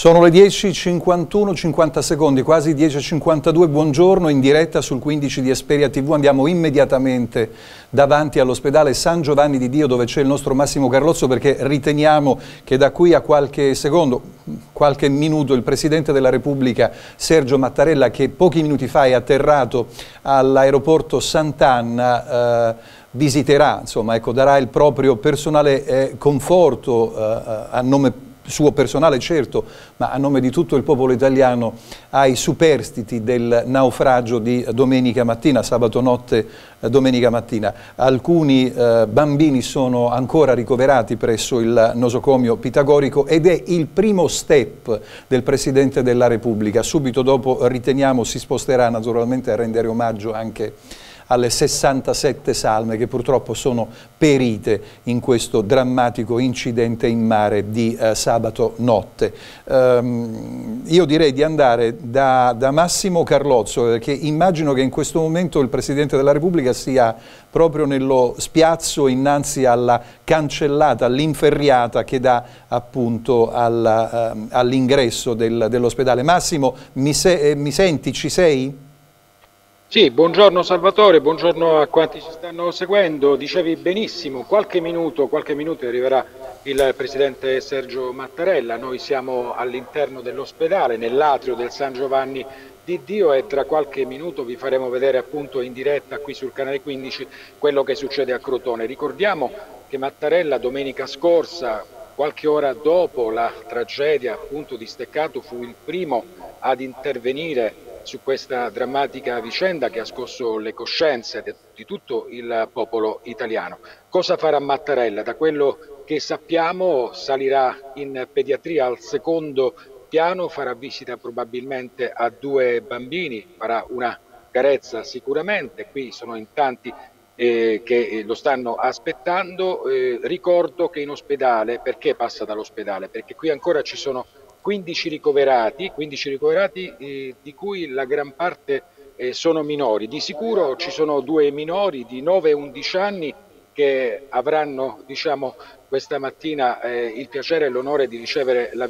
Sono le 10:51, 50 secondi, quasi 10:52, buongiorno, in diretta sul 15 di Esperia TV. Andiamo immediatamente davanti all'ospedale San Giovanni di Dio, dove c'è il nostro Massimo Carlozzo, perché riteniamo che da qui a qualche secondo, qualche minuto, il Presidente della Repubblica Sergio Mattarella, che pochi minuti fa è atterrato all'aeroporto Sant'Anna, visiterà, insomma, ecco, darà il proprio personale conforto a nome suo personale, certo, ma a nome di tutto il popolo italiano, ai superstiti del naufragio di domenica mattina, sabato notte, domenica mattina. Alcuni bambini sono ancora ricoverati presso il nosocomio pitagorico ed è il primo step del Presidente della Repubblica. Subito dopo, riteniamo, si sposterà naturalmente a rendere omaggio anche alle 67 salme che purtroppo sono perite in questo drammatico incidente in mare di sabato notte. Io direi di andare da Massimo Carlozzo, perché immagino che in questo momento il Presidente della Repubblica sia proprio nello spiazzo innanzi alla cancellata, all'inferriata che dà appunto all'ingresso dell'ospedale. Massimo, mi senti? Ci sei? Sì, buongiorno Salvatore, buongiorno a quanti ci stanno seguendo. Dicevi benissimo, qualche minuto arriverà il Presidente Sergio Mattarella. Noi siamo all'interno dell'ospedale, nell'atrio del San Giovanni di Dio, e tra qualche minuto vi faremo vedere appunto in diretta qui sul canale 15 quello che succede a Crotone. Ricordiamo che Mattarella domenica scorsa, qualche ora dopo la tragedia appunto di Steccato, fu il primo ad intervenire su questa drammatica vicenda che ha scosso le coscienze di tutto il popolo italiano. Cosa farà Mattarella? Da quello che sappiamo salirà in pediatria al secondo piano, farà visita probabilmente a 2 bambini, farà una carezza sicuramente, qui sono in tanti che lo stanno aspettando. Ricordo che in ospedale, perché passa dall'ospedale? Perché qui ancora ci sono 15 ricoverati di cui la gran parte sono minori. Di sicuro ci sono 2 minori di 9 e 11 anni che avranno, diciamo, questa mattina il piacere e l'onore di ricevere la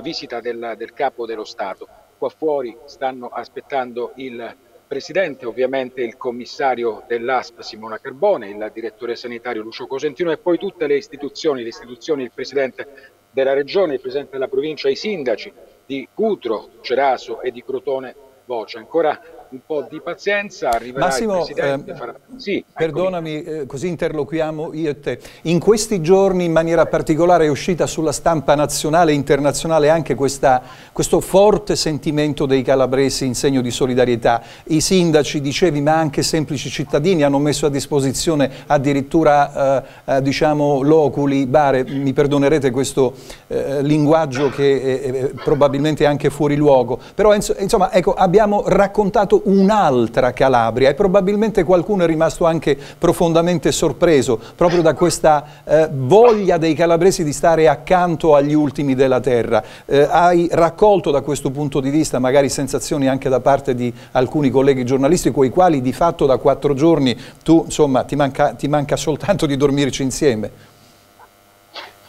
visita del Capo dello Stato. Qua fuori stanno aspettando il Presidente, ovviamente il commissario dell'ASP Simona Carbone, il direttore sanitario Lucio Cosentino e poi tutte le istituzioni, il Presidente della Regione, il Presidente della Provincia, i sindaci di Cutro, Ceraso e di Crotone Voce. Ancora un po' di pazienza, arriverà Massimo, il Presidente. Sì, perdonami, così interloquiamo io e te. In questi giorni in maniera particolare è uscita sulla stampa nazionale e internazionale anche questo forte sentimento dei calabresi in segno di solidarietà. I sindaci, dicevi, ma anche semplici cittadini hanno messo a disposizione addirittura diciamo loculi, bare, mi perdonerete questo linguaggio che è probabilmente anche fuori luogo, però insomma, ecco, abbiamo raccontato un'altra Calabria e probabilmente qualcuno è rimasto anche profondamente sorpreso proprio da questa voglia dei calabresi di stare accanto agli ultimi della terra. Hai raccolto da questo punto di vista magari sensazioni anche da parte di alcuni colleghi giornalisti coi quali di fatto da 4 giorni tu, insomma, ti manca soltanto di dormirci insieme.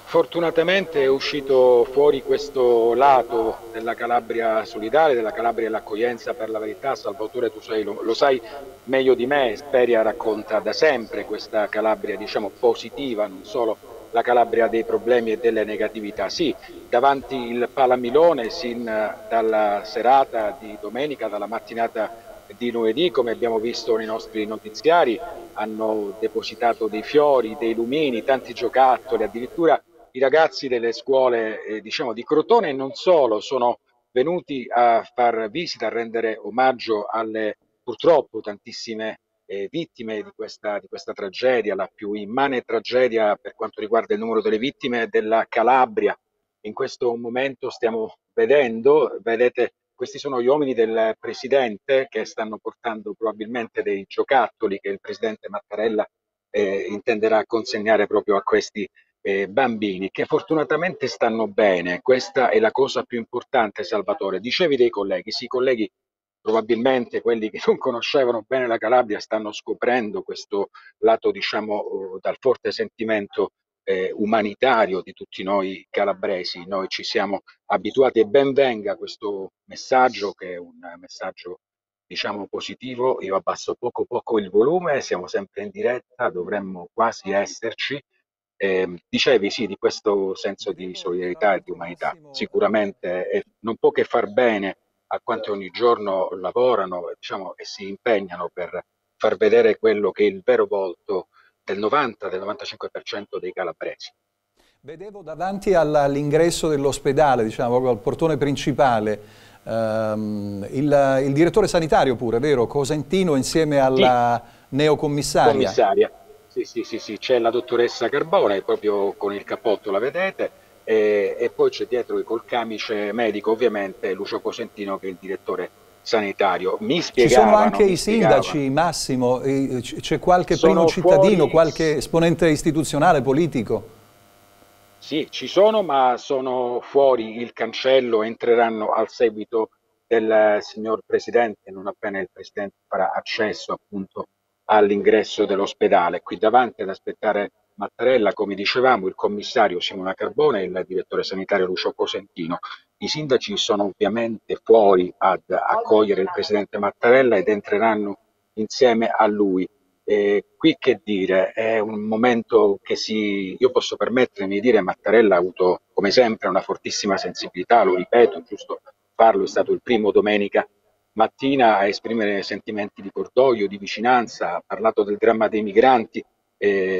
Fortunatamente è uscito fuori questo lato della Calabria solidale, della Calabria e l'accoglienza. Per la verità, Salvatore, tu lo sai meglio di me, Esperia racconta da sempre questa Calabria, diciamo, positiva, non solo la Calabria dei problemi e delle negatività. Sì, davanti il Palamilone sin dalla serata di domenica, dalla mattinata di lunedì, come abbiamo visto nei nostri notiziari, hanno depositato dei fiori, dei lumini, tanti giocattoli, addirittura i ragazzi delle scuole diciamo di Crotone e non solo sono venuti a far visita, a rendere omaggio alle purtroppo tantissime vittime di questa tragedia, la più immane tragedia per quanto riguarda il numero delle vittime della Calabria. In questo momento stiamo vedete, questi sono gli uomini del Presidente che stanno portando probabilmente dei giocattoli che il Presidente Mattarella intenderà consegnare proprio a questi bambini, che fortunatamente stanno bene. Questa è la cosa più importante, Salvatore. Dicevi dei colleghi, sì, i colleghi probabilmente, quelli che non conoscevano bene la Calabria, stanno scoprendo questo lato, diciamo, dal forte sentimento umanitario di tutti noi calabresi. Noi ci siamo abituati e ben venga questo messaggio, che è un messaggio diciamo positivo. Io abbasso poco poco il volume, siamo sempre in diretta, dovremmo quasi esserci. Dicevi sì, di questo senso di solidarietà e di umanità, sicuramente non può che far bene a quanti ogni giorno lavorano diciamo, e si impegnano per far vedere quello che è il vero volto del 90-95% dei calabresi. Vedevo davanti all'ingresso dell'ospedale, diciamo, al portone principale, il direttore sanitario pure, vero? Cosentino insieme alla sì. Neocommissaria. Commissaria. Sì, c'è la dottoressa Carbone, proprio con il cappotto la vedete, e poi c'è dietro col camice medico ovviamente Lucio Cosentino, che è il direttore sanitario. Mi spiegava, ci sono anche i sindaci, Massimo, c'è qualche primo cittadino, qualche esponente istituzionale, politico? Sì, ci sono, ma sono fuori il cancello, entreranno al seguito del signor Presidente, non appena il Presidente farà accesso appunto all'ingresso dell'ospedale. Qui davanti ad aspettare Mattarella, come dicevamo, il commissario Simona Carbone e il direttore sanitario Lucio Cosentino. I sindaci sono ovviamente fuori ad accogliere il Presidente Mattarella ed entreranno insieme a lui. Qui che dire, è un momento che io posso permettermi di dire, Mattarella ha avuto come sempre una fortissima sensibilità, lo ripeto, giusto farlo, è stato il primo domenica mattina a esprimere sentimenti di cordoglio, di vicinanza, ha parlato del dramma dei migranti,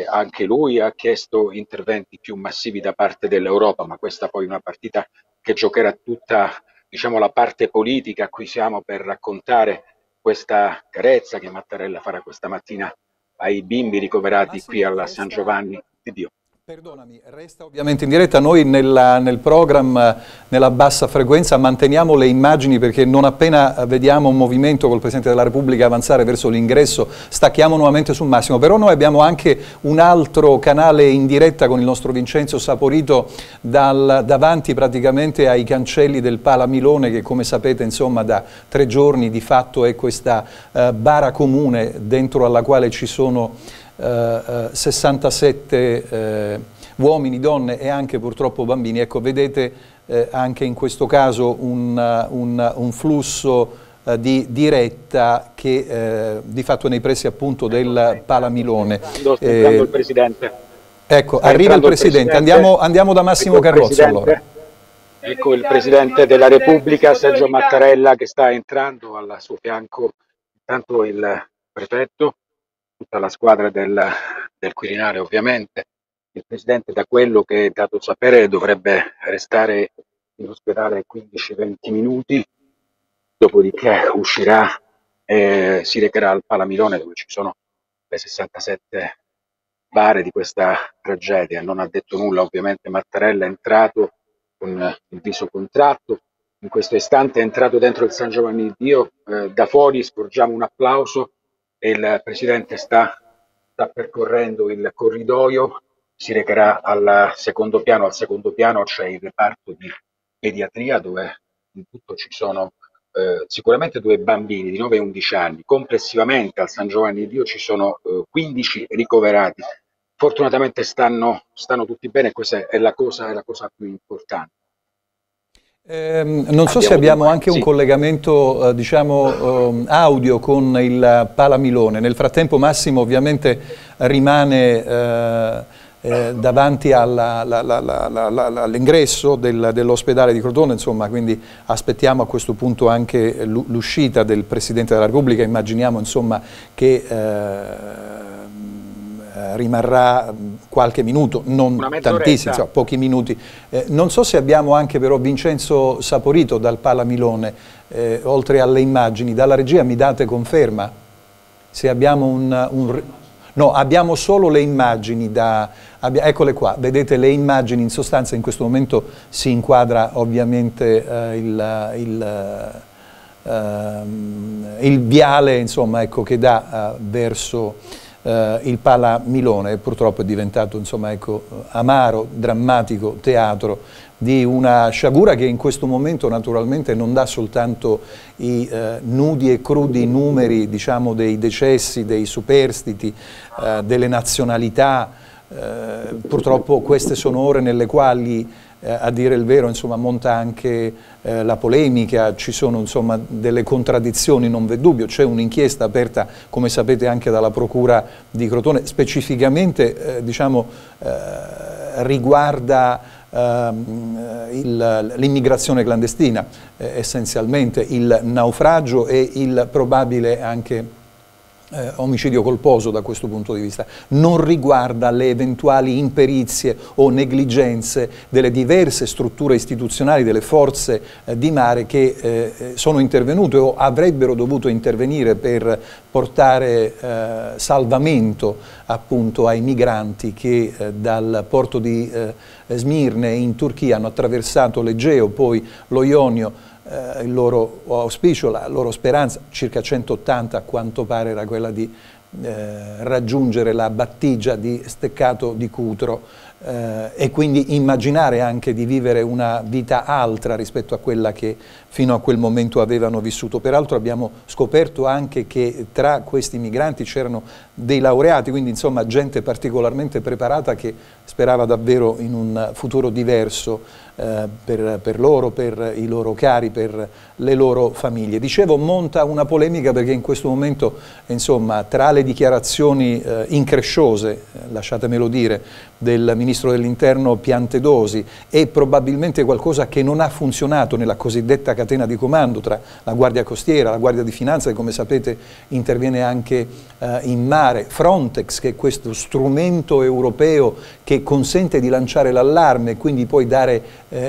anche lui ha chiesto interventi più massivi da parte dell'Europa, ma questa poi è una partita che giocherà tutta diciamo, la parte politica a cui siamo per raccontare questa carezza che Mattarella farà questa mattina ai bimbi ricoverati qui alla San Giovanni di Dio. Perdonami, resta ovviamente in diretta, noi nel programma, nella bassa frequenza, manteniamo le immagini perché non appena vediamo un movimento col Presidente della Repubblica avanzare verso l'ingresso, stacchiamo nuovamente sul Massimo, però noi abbiamo anche un altro canale in diretta con il nostro Vincenzo Saporito davanti praticamente ai cancelli del Palamilone, che come sapete insomma da 3 giorni di fatto è questa bara comune dentro alla quale ci sono 67 uomini, donne e anche purtroppo bambini. Ecco, vedete anche in questo caso un flusso di diretta che di fatto è nei pressi appunto del Palamilone. Sto entrando il Presidente. Ecco, arriva il Presidente. Andiamo da Massimo Carlozzo allora. Ecco il Presidente della Repubblica, Sergio Mattarella, che sta entrando, al suo fianco intanto il prefetto, tutta la squadra del Quirinale ovviamente. Il Presidente, da quello che è dato sapere, dovrebbe restare in ospedale 15-20 minuti, dopodiché uscirà e si recherà al Palamilone, dove ci sono le 67 bare di questa tragedia. Non ha detto nulla ovviamente Mattarella, è entrato con il viso contratto, in questo istante è entrato dentro il San Giovanni di Dio, da fuori sporgiamo un applauso. Il Presidente sta percorrendo il corridoio, si recherà al secondo piano c'è il reparto di pediatria, dove in tutto ci sono sicuramente 2 bambini di 9 e 11 anni, complessivamente al San Giovanni di Dio ci sono 15 ricoverati. Fortunatamente stanno tutti bene, questa è la cosa più importante. Non so se abbiamo anche un collegamento diciamo audio con il Palamilone. Nel frattempo Massimo ovviamente rimane davanti all'ingresso dell'ospedale di Crotone, insomma, quindi aspettiamo a questo punto anche l'uscita del Presidente della Repubblica. Immaginiamo insomma che rimarrà qualche minuto, non tantissimo, insomma, pochi minuti. Non so se abbiamo anche però Vincenzo Saporito dal Palamilone, oltre alle immagini. Dalla regia mi date conferma? Se abbiamo no, abbiamo solo le immagini, eccole qua, vedete le immagini. In sostanza in questo momento si inquadra ovviamente il viale, insomma, ecco, che dà verso il Palamilone. Purtroppo è diventato, insomma, ecco, amaro, drammatico teatro di una sciagura che in questo momento naturalmente non dà soltanto i nudi e crudi numeri, diciamo, dei decessi, dei superstiti, delle nazionalità, Purtroppo queste sono ore nelle quali, a dire il vero, insomma, monta anche la polemica, ci sono insomma delle contraddizioni, non v'è dubbio, c'è un'inchiesta aperta, come sapete, anche dalla Procura di Crotone, specificamente diciamo, riguarda l'immigrazione clandestina, essenzialmente il naufragio e il probabile anche omicidio colposo. Da questo punto di vista non riguarda le eventuali imperizie o negligenze delle diverse strutture istituzionali delle forze di mare che sono intervenute o avrebbero dovuto intervenire per portare salvamento appunto ai migranti che dal porto di Smirne in Turchia hanno attraversato l'Egeo, poi lo Ionio. Il loro auspicio, la loro speranza, circa 180 a quanto pare, era quella di raggiungere la battigia di Steccato di Cutro e quindi immaginare anche di vivere una vita altra rispetto a quella che fino a quel momento avevano vissuto. Peraltro abbiamo scoperto anche che tra questi migranti c'erano dei laureati, quindi insomma gente particolarmente preparata che sperava davvero in un futuro diverso per loro, per i loro cari, per le loro famiglie. Dicevo, monta una polemica perché in questo momento, insomma, tra le dichiarazioni incresciose, lasciatemelo dire, del Ministro dell'Interno Piantedosi e probabilmente qualcosa che non ha funzionato nella cosiddetta catena di comando tra la Guardia Costiera, la Guardia di Finanza, che come sapete interviene anche in mare, Frontex, che è questo strumento europeo che consente di lanciare l'allarme e quindi poi dare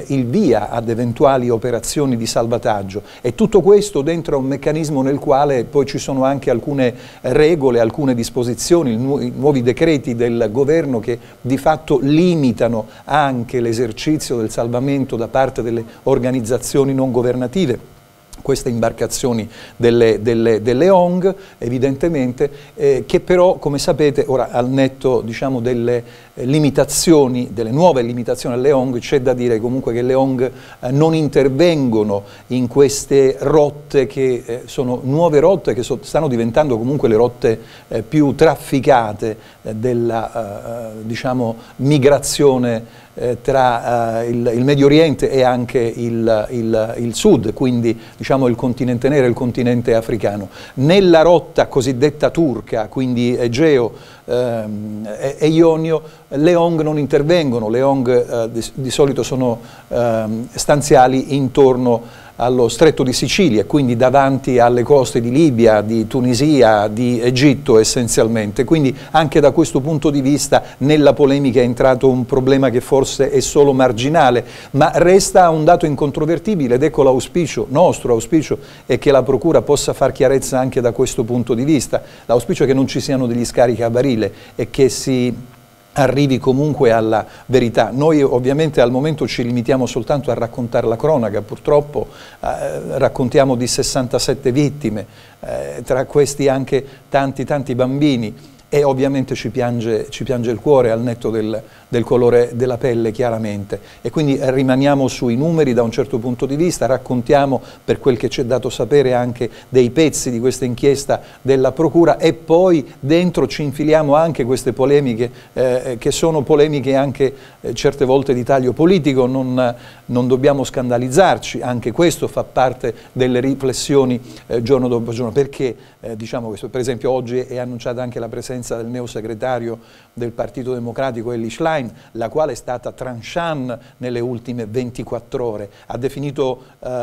il via ad eventuali operazioni di salvataggio, e tutto questo dentro un meccanismo nel quale poi ci sono anche alcune regole, alcune disposizioni, i nuovi decreti del governo che di fatto limitano anche l'esercizio del salvamento da parte delle organizzazioni non governative, queste imbarcazioni delle ONG evidentemente, che però, come sapete, ora al netto diciamo delle limitazioni, delle nuove limitazioni alle ONG, c'è da dire comunque che le ONG non intervengono in queste rotte che sono nuove rotte che stanno diventando comunque le rotte più trafficate della diciamo migrazione tra il Medio Oriente e anche il Sud, quindi diciamo il continente nero e il continente africano. Nella rotta cosiddetta turca, quindi Egeo e Ionio, le ONG non intervengono, le ONG di solito sono stanziali intorno allo stretto di Sicilia, quindi davanti alle coste di Libia, di Tunisia, di Egitto essenzialmente, quindi anche da questo punto di vista nella polemica è entrato un problema che forse è solo marginale, ma resta un dato incontrovertibile ed ecco l'auspicio, nostro auspicio è che la Procura possa far chiarezza anche da questo punto di vista, l'auspicio è che non ci siano degli scarichi a barile e che si arrivi comunque alla verità. Noi ovviamente al momento ci limitiamo soltanto a raccontare la cronaca, purtroppo raccontiamo di 67 vittime, tra questi anche tanti bambini, e ovviamente ci piange il cuore al netto del colore della pelle chiaramente, e quindi rimaniamo sui numeri da un certo punto di vista, raccontiamo per quel che ci è dato sapere anche dei pezzi di questa inchiesta della Procura e poi dentro ci infiliamo anche queste polemiche che sono polemiche anche certe volte di taglio politico, non dobbiamo scandalizzarci, anche questo fa parte delle riflessioni giorno dopo giorno, perché diciamo questo, per esempio oggi è annunciata anche la presenza del neo segretario del Partito Democratico Elly Schlein, la quale è stata tranchant nelle ultime 24 ore, ha definito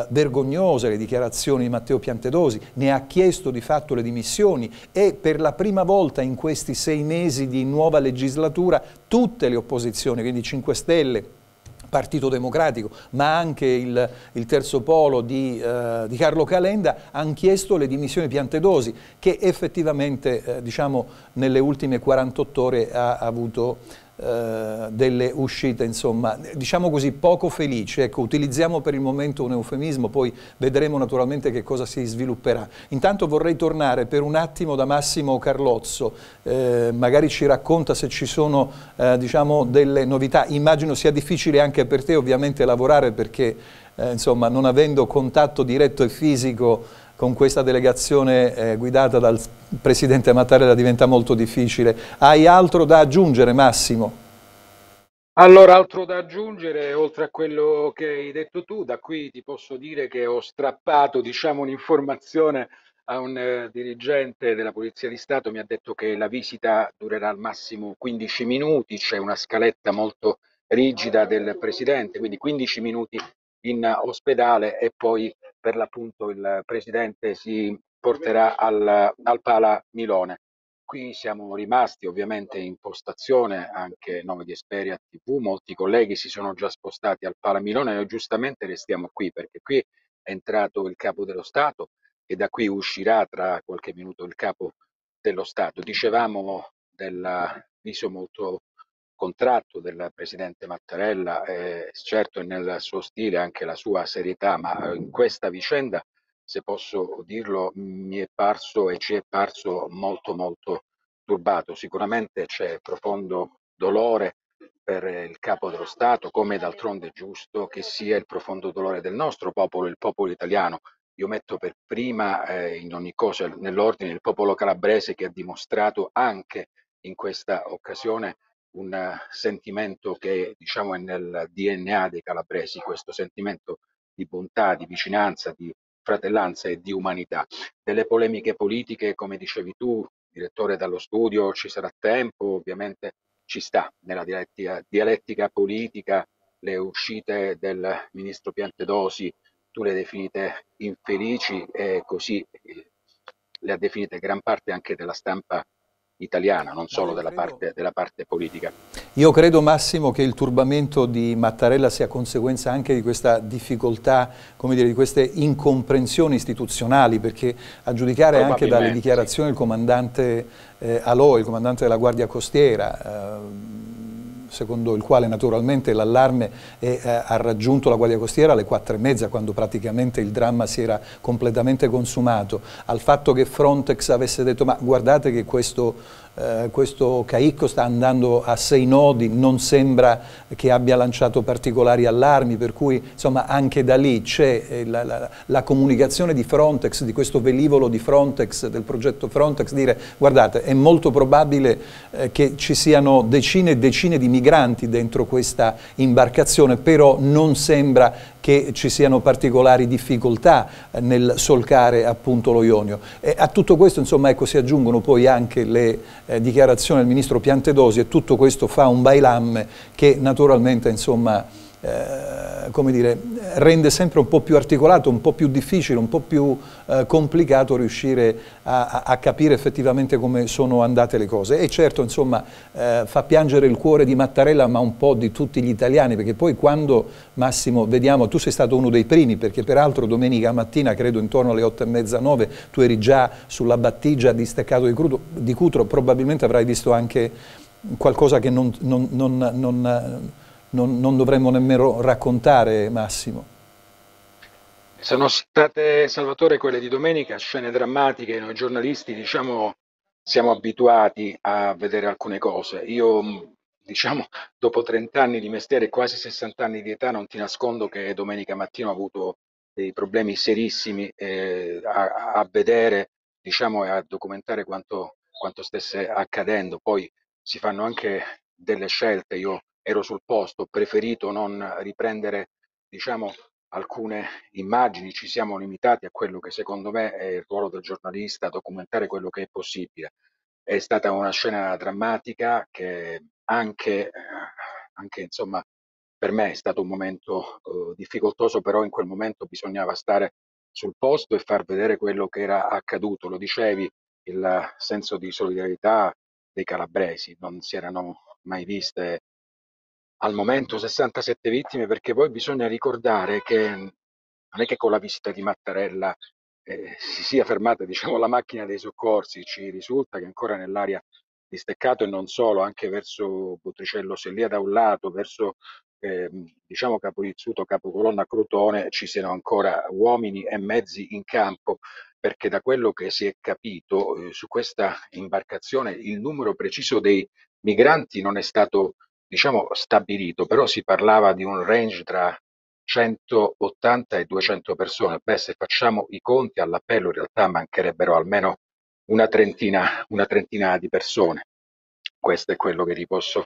vergognose le dichiarazioni di Matteo Piantedosi, ne ha chiesto di fatto le dimissioni e per la prima volta in questi 6 mesi di nuova legislatura tutte le opposizioni, quindi 5 Stelle, Partito Democratico, ma anche il terzo polo di Carlo Calenda, hanno chiesto le dimissioni Piantedosi, che effettivamente diciamo, nelle ultime 48 ore ha avuto delle uscite insomma diciamo così poco felici, ecco, utilizziamo per il momento un eufemismo, poi vedremo naturalmente che cosa si svilupperà. Intanto vorrei tornare per un attimo da Massimo Carlozzo, magari ci racconta se ci sono diciamo delle novità. Immagino sia difficile anche per te ovviamente lavorare perché insomma non avendo contatto diretto e fisico con questa delegazione guidata dal Presidente Mattarella diventa molto difficile. Hai altro da aggiungere, Massimo? Allora, altro da aggiungere, oltre a quello che hai detto tu, da qui ti posso dire che ho strappato, diciamo, un'informazione a un dirigente della Polizia di Stato. Mi ha detto che la visita durerà al massimo 15 minuti, c'è una scaletta molto rigida del Presidente, quindi 15 minuti in ospedale e poi per l'appunto il Presidente si porterà al Palamilone. Qui siamo rimasti ovviamente in postazione, anche noi di Esperia TV, molti colleghi si sono già spostati al Palamilone e noi giustamente restiamo qui perché qui è entrato il Capo dello Stato e da qui uscirà tra qualche minuto il Capo dello Stato. Dicevamo dell'avviso molto contratto del Presidente Mattarella, certo nel suo stile anche la sua serietà, ma in questa vicenda, se posso dirlo, mi è parso e ci è parso molto molto turbato. Sicuramente c'è profondo dolore per il Capo dello Stato, come d'altronde è giusto che sia il profondo dolore del nostro popolo, il popolo italiano. Io metto per prima in ogni cosa nell'ordine il popolo calabrese, che ha dimostrato anche in questa occasione un sentimento che, diciamo, è nel DNA dei calabresi, questo sentimento di bontà, di vicinanza, di fratellanza e di umanità. Delle polemiche politiche, come dicevi tu, direttore, dallo studio, ci sarà tempo, ovviamente ci sta nella dialettica politica. Le uscite del ministro Piantedosi tu le hai definite infelici e così le ha definite gran parte anche della stampa italiana, non solo della parte politica. Io credo, Massimo, che il turbamento di Mattarella sia conseguenza anche di questa difficoltà, come dire, di queste incomprensioni istituzionali, perché a giudicare anche dalle dichiarazioni del comandante Aloi, il comandante della Guardia Costiera, secondo il quale naturalmente l'allarme ha raggiunto la Guardia Costiera alle 4:30, quando praticamente il dramma si era completamente consumato, al fatto che Frontex avesse detto ma guardate che questo caicco sta andando a 6 nodi, non sembra che abbia lanciato particolari allarmi, per cui insomma anche da lì c'è la comunicazione di Frontex, di questo velivolo di Frontex, del progetto Frontex, dire guardate è molto probabile che ci siano decine e decine di migranti dentro questa imbarcazione, però non sembra che ci siano particolari difficoltà nel solcare appunto lo Ionio. E a tutto questo, insomma, ecco, si aggiungono poi anche le dichiarazioni del ministro Piantedosi e tutto questo fa un bailamme che naturalmente, insomma, come dire, rende sempre un po' più articolato, un po' più difficile, un po' più complicato riuscire a capire effettivamente come sono andate le cose. E certo, insomma, fa piangere il cuore di Mattarella, ma un po' di tutti gli italiani, perché poi quando, Massimo, vediamo, tu sei stato uno dei primi, perché peraltro domenica mattina, credo intorno alle 8:30-9, tu eri già sulla battigia di Steccato di Cutro, probabilmente avrai visto anche qualcosa che non dovremmo nemmeno raccontare, Massimo. Sono state, Salvatore, quelle di domenica, scene drammatiche. Noi giornalisti, diciamo, siamo abituati a vedere alcune cose. Io, diciamo, dopo 30 anni di mestiere e quasi 60 anni di età, non ti nascondo che domenica mattina ho avuto dei problemi serissimi a vedere, diciamo, e a documentare quanto stesse accadendo. Poi si fanno anche delle scelte. Io ero sul posto, ho preferito non riprendere, diciamo, alcune immagini, ci siamo limitati a quello che secondo me è il ruolo del giornalista, documentare quello che è possibile. È stata una scena drammatica che anche insomma, per me è stato un momento difficoltoso, però in quel momento bisognava stare sul posto e far vedere quello che era accaduto. Lo dicevi, il senso di solidarietà dei calabresi, non si erano mai viste al momento 67 vittime, perché poi bisogna ricordare che non è che con la visita di Mattarella si sia fermata, diciamo, la macchina dei soccorsi. Ci risulta che ancora nell'area di Steccato e non solo, anche verso Botticello Sellia da un lato, verso diciamo Caporizzuto, Capocolonna, Crotone, ci siano ancora uomini e mezzi in campo, perché da quello che si è capito su questa imbarcazione il numero preciso dei migranti non è stato, diciamo, stabilito, però si parlava di un range tra 180 e 200 persone. Beh, se facciamo i conti all'appello in realtà mancherebbero almeno una trentina di persone. Questo è quello che ti posso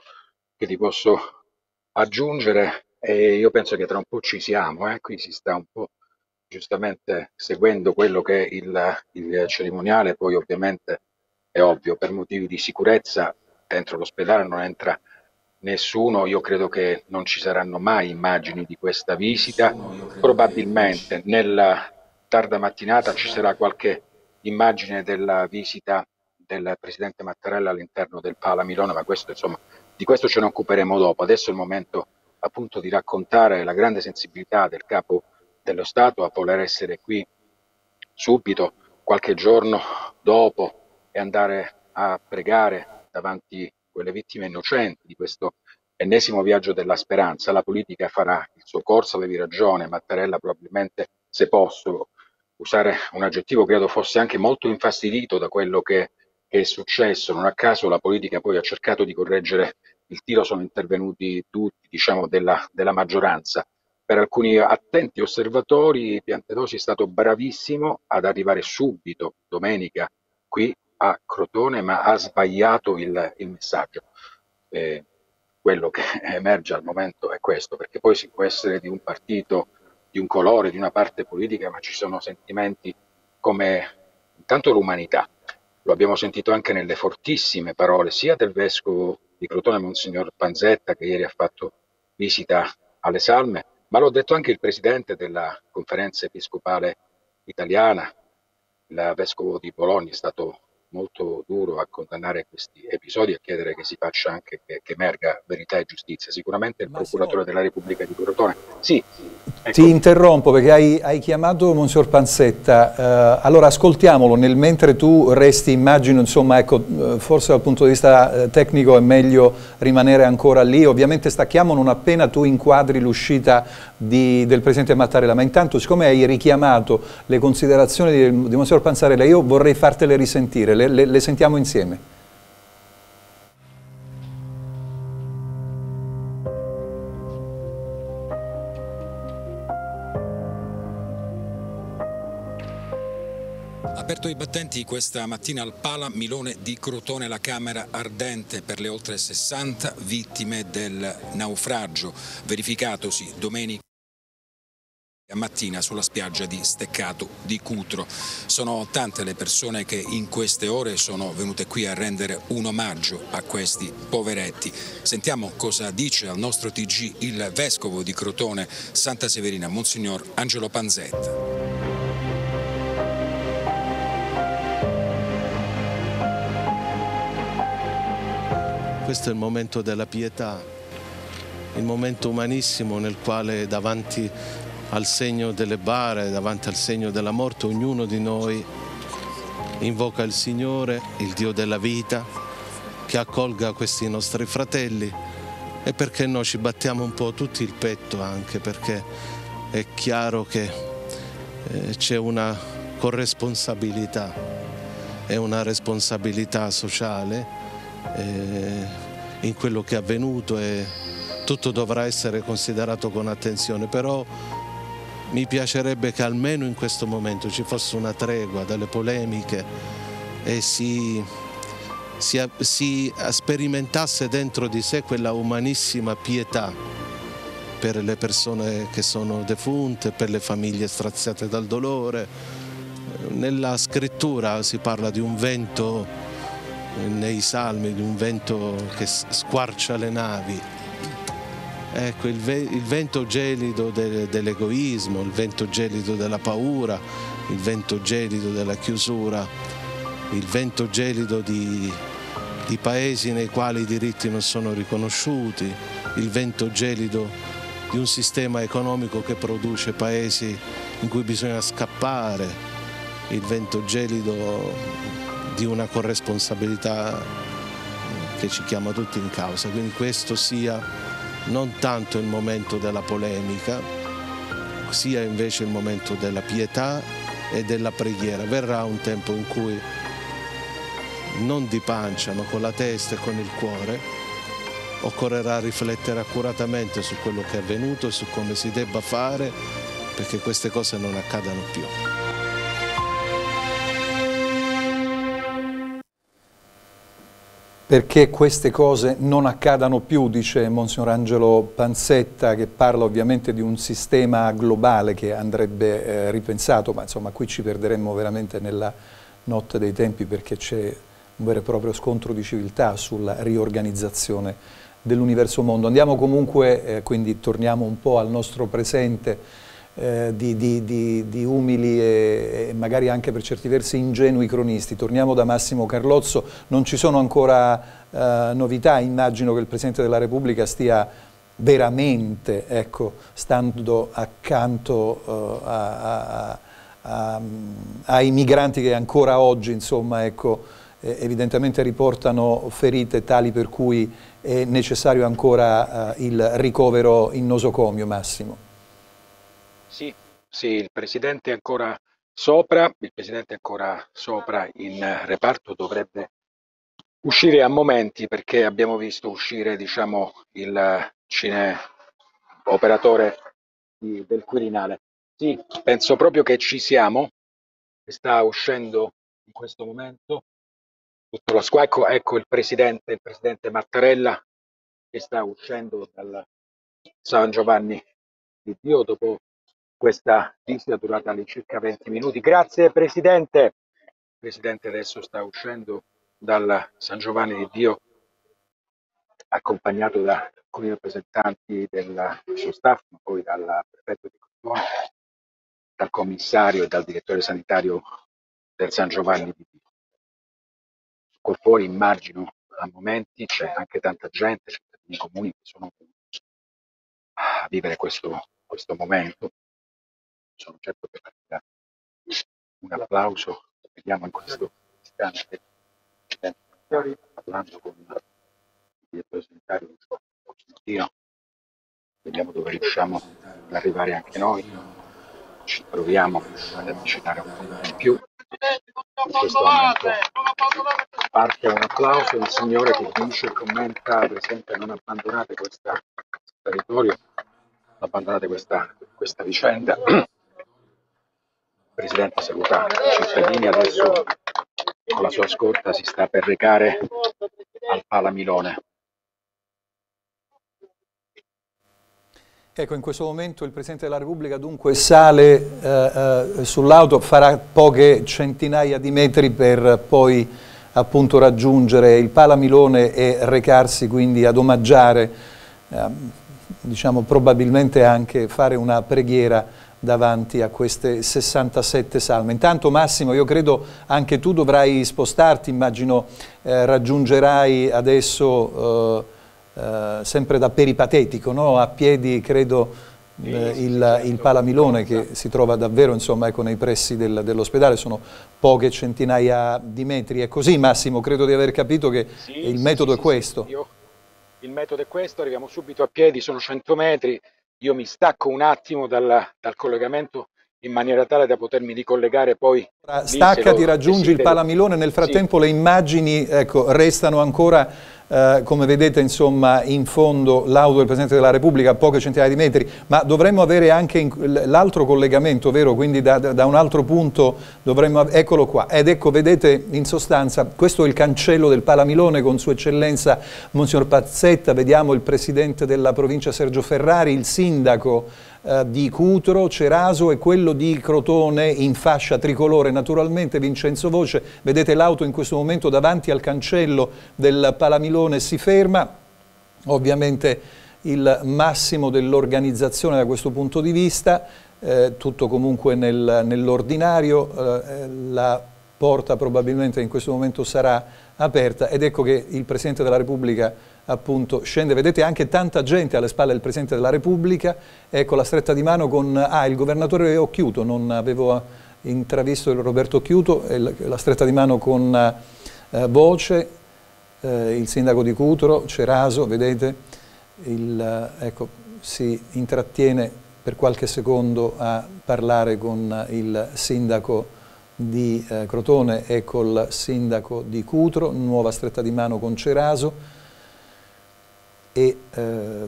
aggiungere, e io penso che tra un po' ci siamo, qui si sta un po' giustamente seguendo quello che è il cerimoniale. Poi ovviamente è ovvio, per motivi di sicurezza dentro l'ospedale non entra nessuno. Io credo che non ci saranno mai immagini di questa visita, probabilmente nella tarda mattinata ci sarà qualche immagine della visita del presidente Mattarella all'interno del Palamilone, ma questo, insomma, di questo ce ne occuperemo dopo. Adesso è il momento appunto di raccontare la grande sensibilità del capo dello Stato a voler essere qui subito, qualche giorno dopo, e andare a pregare davanti quelle vittime innocenti di questo ennesimo viaggio della speranza. La politica farà il suo corso, avevi ragione Mattarella, probabilmente, se posso usare un aggettivo, credo fosse anche molto infastidito da quello che è successo. Non a caso la politica poi ha cercato di correggere il tiro, sono intervenuti tutti, diciamo, della maggioranza. Per alcuni attenti osservatori Piantedosi è stato bravissimo ad arrivare subito domenica qui a Crotone, ma ha sbagliato il messaggio. Quello che emerge al momento è questo, perché poi si può essere di un partito, di un colore, di una parte politica, ma ci sono sentimenti come intanto l'umanità. Lo abbiamo sentito anche nelle fortissime parole sia del vescovo di Crotone, Monsignor Panzetta, che ieri ha fatto visita alle salme, ma l'ho detto anche il presidente della Conferenza Episcopale Italiana. Il vescovo di Bologna è stato molto duro a condannare questi episodi e a chiedere che si faccia anche, che emerga verità e giustizia. Sicuramente il procuratore della Repubblica di Crotone. Sì, ecco. Ti interrompo perché hai chiamato Monsignor Panzetta. Allora ascoltiamolo, nel mentre tu resti, immagino, insomma, ecco, forse dal punto di vista tecnico è meglio rimanere ancora lì. Ovviamente stacchiamo non appena tu inquadri l'uscita del Presidente Mattarella, ma intanto, siccome hai richiamato le considerazioni di Monsignor Panzetta, io vorrei fartele risentire. Le sentiamo insieme. Aperto i battenti questa mattina al Palamilone di Crotone, la camera ardente per le oltre 60 vittime del naufragio verificatosi domenica mattina sulla spiaggia di Steccato di Cutro. Sono tante le persone che in queste ore sono venute qui a rendere un omaggio a questi poveretti. Sentiamo cosa dice al nostro TG il vescovo di Crotone, Santa Severina, Monsignor Angelo Panzetta. Questo è il momento della pietà, il momento umanissimo nel quale davanti al segno delle bare, davanti al segno della morte, ognuno di noi invoca il Signore, il Dio della vita, che accolga questi nostri fratelli. E perché no, ci battiamo un po' tutti il petto, anche perché è chiaro che c'è una corresponsabilità, è una responsabilità sociale in quello che è avvenuto, e tutto dovrà essere considerato con attenzione. Però mi piacerebbe che almeno in questo momento ci fosse una tregua dalle polemiche e si sperimentasse dentro di sé quella umanissima pietà per le persone che sono defunte, per le famiglie straziate dal dolore. Nella scrittura si parla di un vento, nei salmi, di un vento che squarcia le navi. Ecco, il vento gelido dell'egoismo, il vento gelido della paura, il vento gelido della chiusura, il vento gelido di paesi nei quali i diritti non sono riconosciuti, il vento gelido di un sistema economico che produce paesi in cui bisogna scappare, il vento gelido di una corresponsabilità che ci chiama tutti in causa. Quindi questo sia non tanto il momento della polemica, sia invece il momento della pietà e della preghiera. Verrà un tempo in cui, non di pancia ma con la testa e con il cuore, occorrerà riflettere accuratamente su quello che è avvenuto e su come si debba fare perché queste cose non accadano più. Perché queste cose non accadano più, dice Monsignor Angelo Panzetta, che parla ovviamente di un sistema globale che andrebbe ripensato, ma insomma qui ci perderemmo veramente nella notte dei tempi perché c'è un vero e proprio scontro di civiltà sulla riorganizzazione dell'universo mondo. Andiamo comunque, quindi torniamo un po' al nostro presente di umili e magari anche per certi versi ingenui cronisti. Torniamo da Massimo Carlozzo, non ci sono ancora novità, immagino che il Presidente della Repubblica stia veramente, ecco, stando accanto ai migranti che ancora oggi, insomma, ecco, evidentemente riportano ferite tali per cui è necessario ancora il ricovero in nosocomio, Massimo. Sì, il Presidente è ancora sopra, in reparto, dovrebbe uscire a momenti perché abbiamo visto uscire, diciamo, il operatore del Quirinale. Sì, penso proprio che ci siamo, sta uscendo in questo momento tutto lo squacco. Ecco il Presidente Mattarella che sta uscendo dal San Giovanni di Dio dopo questa visita durata all'incirca 20 minuti. Grazie Presidente. Il Presidente adesso sta uscendo dal San Giovanni di Dio accompagnato da alcuni rappresentanti del suo staff, ma poi dal prefetto di Crotone, dal commissario e dal direttore sanitario del San Giovanni di Dio. Col fuori, immagino, a momenti c'è anche tanta gente, cittadini comuni che sono a vivere questo momento. Sono certo che partirà un applauso, vediamo in questo istante, parlando con il direttore sanitario Lucio Cosentino, vediamo dove riusciamo ad arrivare anche noi, ci proviamo ad avvicinare un po' di più, in questo momento parte un applauso, il signore che dice e commenta, Presidente, non abbandonate questo territorio, non abbandonate questa vicenda. Il Presidente saluta i cittadini, adesso con la sua scorta si sta per recare al Palamilone. Ecco, in questo momento il Presidente della Repubblica dunque sale sull'auto, farà poche centinaia di metri per poi appunto raggiungere il Palamilone e recarsi quindi ad omaggiare, diciamo probabilmente anche fare una preghiera davanti a queste 67 salme. Intanto Massimo, io credo anche tu dovrai spostarti, immagino raggiungerai adesso, sempre da peripatetico, no? A piedi credo il Palamilone che si trova davvero, insomma, ecco, nei pressi dell'ospedale, sono poche centinaia di metri. È così Massimo, credo di aver capito che sì, il metodo è questo. Il metodo è questo, arriviamo subito a piedi, sono 100 metri. Io mi stacco un attimo dal collegamento in maniera tale da potermi ricollegare poi. Staccati, raggiungi il Palamilone, nel frattempo sì. Le immagini, ecco, restano ancora, come vedete, insomma, in fondo l'auto del Presidente della Repubblica a poche centinaia di metri, ma dovremmo avere anche l'altro collegamento, vero? Quindi da un altro punto dovremmo... Eccolo qua, ed ecco, vedete, in sostanza, questo è il cancello del Palamilone con Sua Eccellenza Monsignor Panzetta, vediamo il Presidente della Provincia Sergio Ferrari, il Sindaco di Cutro, Ceraso e quello di Crotone in fascia tricolore naturalmente, Vincenzo Voce. Vedete l'auto in questo momento davanti al cancello del Palamilone si ferma, ovviamente il massimo dell'organizzazione da questo punto di vista, tutto comunque nell'ordinario, la porta probabilmente in questo momento sarà aperta ed ecco che il Presidente della Repubblica appunto scende, vedete anche tanta gente alle spalle del Presidente della Repubblica, ecco la stretta di mano con il governatore Occhiuto, non avevo intravisto il Roberto Occhiuto, la stretta di mano con Voce, il sindaco di Cutro, Ceraso, vedete, ecco, si intrattiene per qualche secondo a parlare con il sindaco di Crotone e col sindaco di Cutro, nuova stretta di mano con Ceraso. e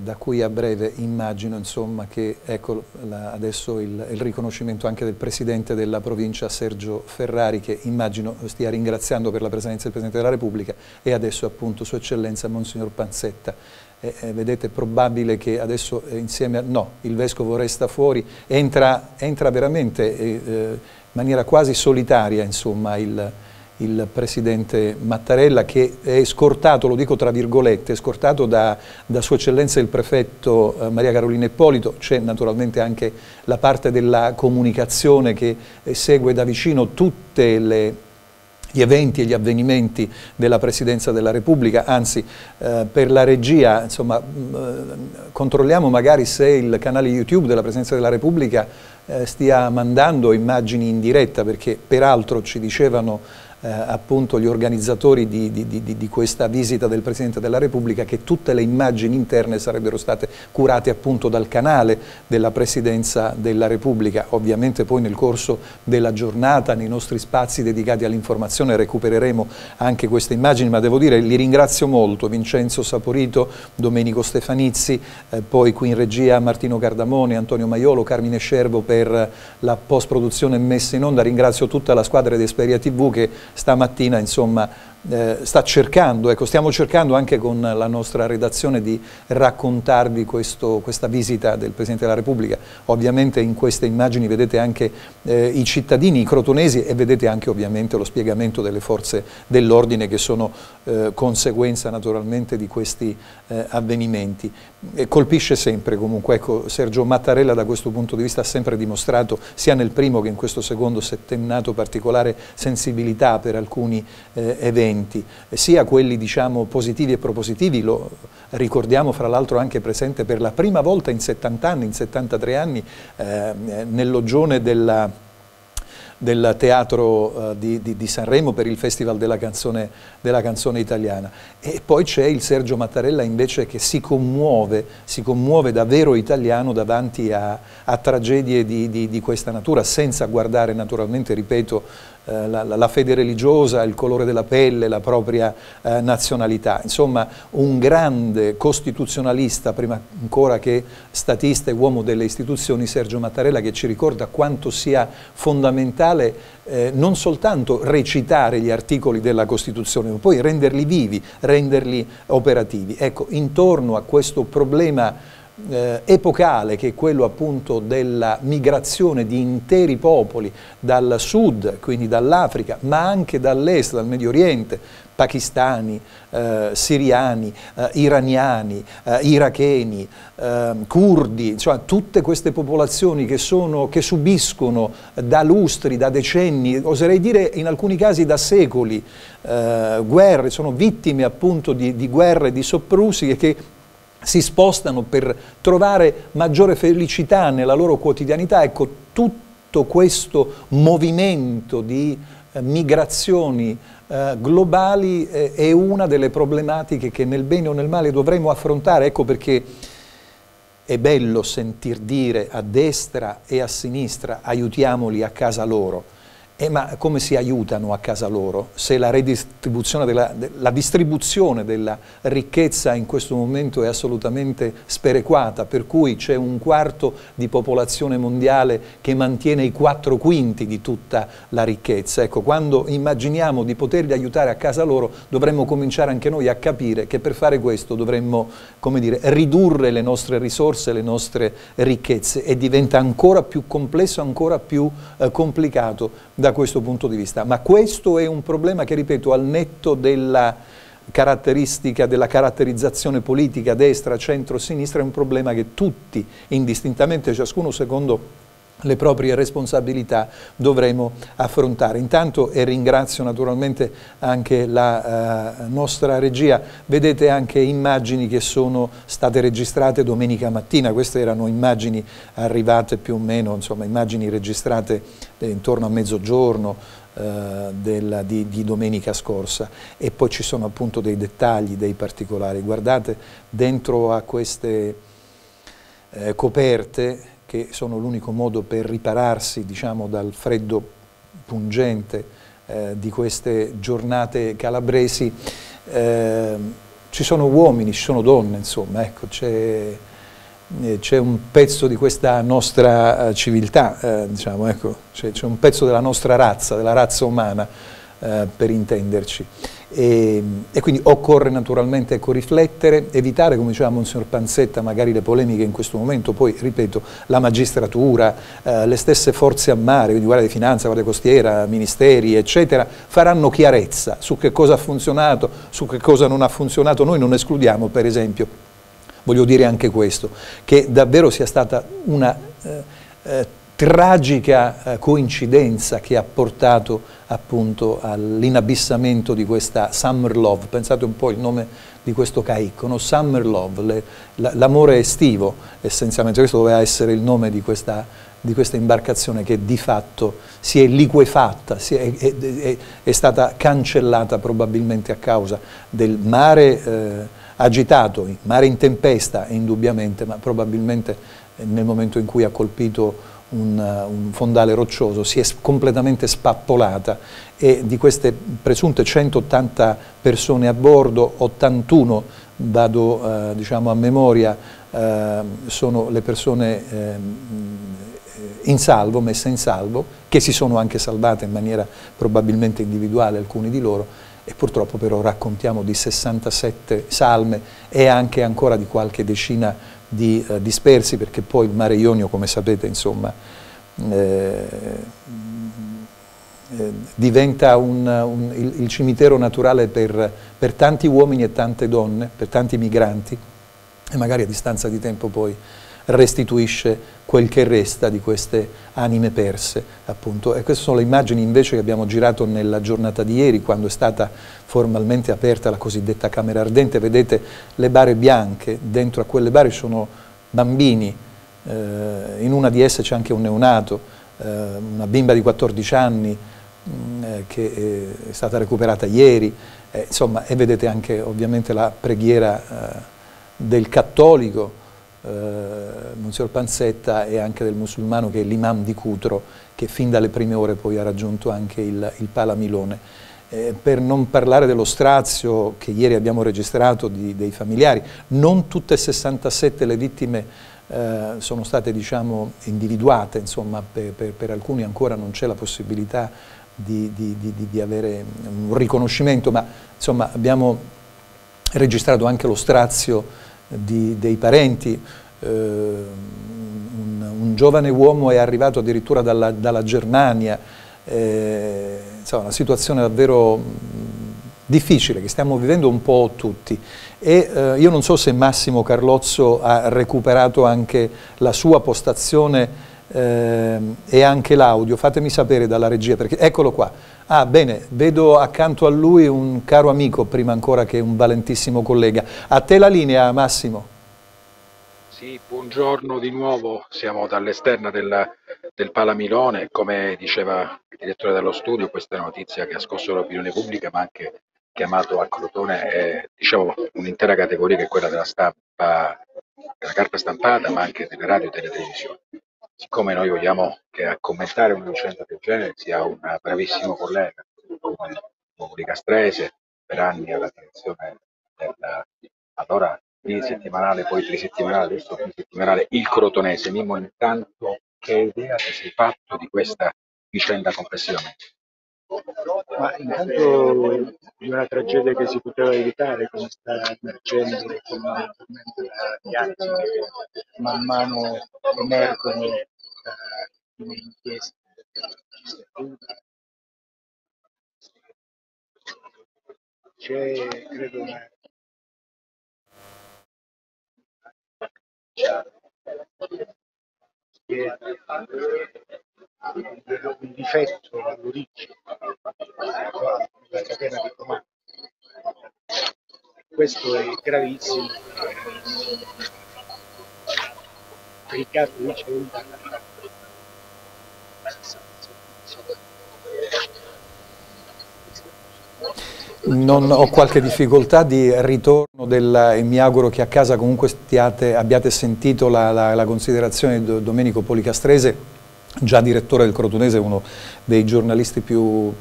da cui a breve immagino, insomma, che ecco adesso il riconoscimento anche del Presidente della Provincia Sergio Ferrari, che immagino stia ringraziando per la presenza del Presidente della Repubblica, e adesso appunto Sua Eccellenza Monsignor Panzetta. Vedete, è probabile che adesso insieme a... no, il Vescovo resta fuori, entra veramente in maniera quasi solitaria, insomma, il Presidente Mattarella, che è scortato, lo dico tra virgolette, scortato da Sua Eccellenza il Prefetto Maria Carolina Eppolito. C'è naturalmente anche la parte della comunicazione che segue da vicino tutte le... gli eventi e gli avvenimenti della Presidenza della Repubblica, anzi per la regia, insomma, controlliamo magari se il canale YouTube della Presidenza della Repubblica stia mandando immagini in diretta, perché peraltro ci dicevano appunto gli organizzatori di questa visita del Presidente della Repubblica che tutte le immagini interne sarebbero state curate appunto dal canale della Presidenza della Repubblica. Ovviamente poi nel corso della giornata, nei nostri spazi dedicati all'informazione, recupereremo anche queste immagini, ma devo dire li ringrazio molto, Vincenzo Saporito, Domenico Stefanizzi, poi qui in regia Martino Cardamone, Antonio Maiolo, Carmine Scervo per la post-produzione messa in onda. Ringrazio tutta la squadra di Esperia TV che stamattina, insomma, sta cercando, ecco, stiamo cercando anche con la nostra redazione di raccontarvi questa visita del Presidente della Repubblica. Ovviamente in queste immagini vedete anche i cittadini, i crotonesi, e vedete anche ovviamente lo spiegamento delle forze dell'ordine che sono conseguenza naturalmente di questi avvenimenti. E colpisce sempre comunque, ecco, Sergio Mattarella da questo punto di vista ha sempre dimostrato, sia nel primo che in questo secondo settennato, particolare sensibilità per alcuni eventi, sia quelli, diciamo, positivi e propositivi. Lo ricordiamo fra l'altro anche presente per la prima volta in 70 anni, in 73 anni, nel loggione del teatro di Sanremo per il Festival della canzone italiana. E poi c'è il Sergio Mattarella invece che si commuove da vero italiano davanti a tragedie di questa natura, senza guardare naturalmente, ripeto, la fede religiosa, il colore della pelle, la propria nazionalità. Insomma, un grande costituzionalista, prima ancora che statista e uomo delle istituzioni, Sergio Mattarella, che ci ricorda quanto sia fondamentale non soltanto recitare gli articoli della Costituzione, ma poi renderli vivi, renderli operativi. Ecco, intorno a questo problema epocale, che è quello appunto della migrazione di interi popoli dal sud, quindi dall'Africa, ma anche dall'est, dal Medio Oriente, pakistani, siriani, iraniani, iracheni, curdi, cioè tutte queste popolazioni che subiscono da lustri, da decenni, oserei dire in alcuni casi da secoli, guerre, sono vittime appunto di guerre, di soprusi, e che si spostano per trovare maggiore felicità nella loro quotidianità. Ecco, tutto questo movimento di migrazioni globali è una delle problematiche che nel bene o nel male dovremo affrontare. Ecco perché è bello sentir dire a destra e a sinistra: aiutiamoli a casa loro. Ma come si aiutano a casa loro se la redistribuzione la distribuzione della ricchezza in questo momento è assolutamente sperequata, per cui c'è un quarto di popolazione mondiale che mantiene i 4/5 di tutta la ricchezza? Ecco, quando immaginiamo di poterli aiutare a casa loro, dovremmo cominciare anche noi a capire che per fare questo dovremmo, come dire, ridurre le nostre risorse, le nostre ricchezze, e diventa ancora più complesso, ancora più complicato da questo punto di vista. Ma questo è un problema che, ripeto, al netto della caratterizzazione politica destra, centro, sinistra, è un problema che tutti, indistintamente, ciascuno secondo le proprie responsabilità, dovremo affrontare. Intanto, e ringrazio naturalmente anche la nostra regia, vedete anche immagini che sono state registrate domenica mattina. Queste erano immagini arrivate più o meno, insomma, immagini registrate intorno a mezzogiorno di domenica scorsa, e poi ci sono appunto dei dettagli, dei particolari. Guardate, dentro a queste coperte, che sono l'unico modo per ripararsi, diciamo, dal freddo pungente di queste giornate calabresi, ci sono uomini, ci sono donne, insomma, ecco, c'è un pezzo di questa nostra civiltà, diciamo, ecco, c'è un pezzo della nostra razza, della razza umana, per intenderci. E quindi occorre naturalmente, ecco, riflettere, evitare, come diceva Monsignor Panzetta, magari le polemiche in questo momento. Poi, ripeto, la magistratura, le stesse forze a mare, quindi Guardia di Finanza, Guardia Costiera, Ministeri, eccetera, faranno chiarezza su che cosa ha funzionato, su che cosa non ha funzionato. Noi non escludiamo, per esempio, voglio dire anche questo, che davvero sia stata una tragica coincidenza che ha portato appunto all'inabissamento di questa Summer Love. Pensate un po' il nome di questo caicco, no? Summer Love, l'amore estivo essenzialmente, questo doveva essere il nome di questa imbarcazione che di fatto si è liquefatta, è stata cancellata probabilmente a causa del mare agitato, mare in tempesta indubbiamente, ma probabilmente nel momento in cui ha colpito un fondale roccioso si è completamente spappolata, e di queste presunte 180 persone a bordo, 81, vado diciamo a memoria, sono le persone in salvo, messe in salvo, che si sono anche salvate in maniera probabilmente individuale, alcuni di loro, e purtroppo però raccontiamo di 67 salme e anche ancora di qualche decina di dispersi, perché poi il mare Ionio, come sapete, insomma, diventa il cimitero naturale per tanti uomini e tante donne, per tanti migranti, e magari a distanza di tempo poi restituisce quel che resta di queste anime perse, appunto. E queste sono le immagini invece che abbiamo girato nella giornata di ieri, quando è stata formalmente aperta la cosiddetta camera ardente. Vedete le bare bianche, dentro a quelle bare ci sono bambini, in una di esse c'è anche un neonato, una bimba di 14 anni che è stata recuperata ieri, insomma, e vedete anche ovviamente la preghiera del cattolico Monsignor Panzetta e anche del musulmano, che è l'imam di Cutro, che fin dalle prime ore poi ha raggiunto anche il Palamilone, per non parlare dello strazio che ieri abbiamo registrato dei familiari. Non tutte 67 le vittime sono state, diciamo, individuate, insomma, per alcuni ancora non c'è la possibilità di avere un riconoscimento, ma insomma abbiamo registrato anche lo strazio dei parenti. Un giovane uomo è arrivato addirittura dalla Germania, insomma, una situazione davvero difficile che stiamo vivendo un po' tutti, e io non so se Massimo Carlozzo ha recuperato anche la sua postazione e anche l'audio, fatemi sapere dalla regia, perché eccolo qua. Ah, bene, vedo accanto a lui un caro amico, prima ancora che un valentissimo collega. A te la linea, Massimo. Sì, buongiorno di nuovo, siamo dall'esterna del Palamilone. Come diceva il direttore dello studio, questa è una notizia che ha scosso l'opinione pubblica, ma anche chiamato al Crotone, diciamo, un'intera categoria che è quella della stampa, della carta stampata, ma anche delle radio e delle televisioni. Siccome noi vogliamo che a commentare una vicenda del genere sia un bravissimo collega, come Policastrese, per anni alla direzione allora bisettimanale, poi trisettimanale, adesso bisettimanale, il Crotonese. Mimmo, intanto che idea ti sei fatto di questa vicenda complessivamente? Ma intanto di una tragedia che si poteva evitare, come sta emergendo e come gli atti che man mano emergono in inchieste. C'è, credo, una un difetto all'origine della catena di comando. Questo è gravissimo, delicato, vicenda. Non ho qualche difficoltà di ritorno e mi auguro che a casa comunque abbiate sentito la considerazione di Domenico Policastrese già direttore del Crotonese, uno dei giornalisti più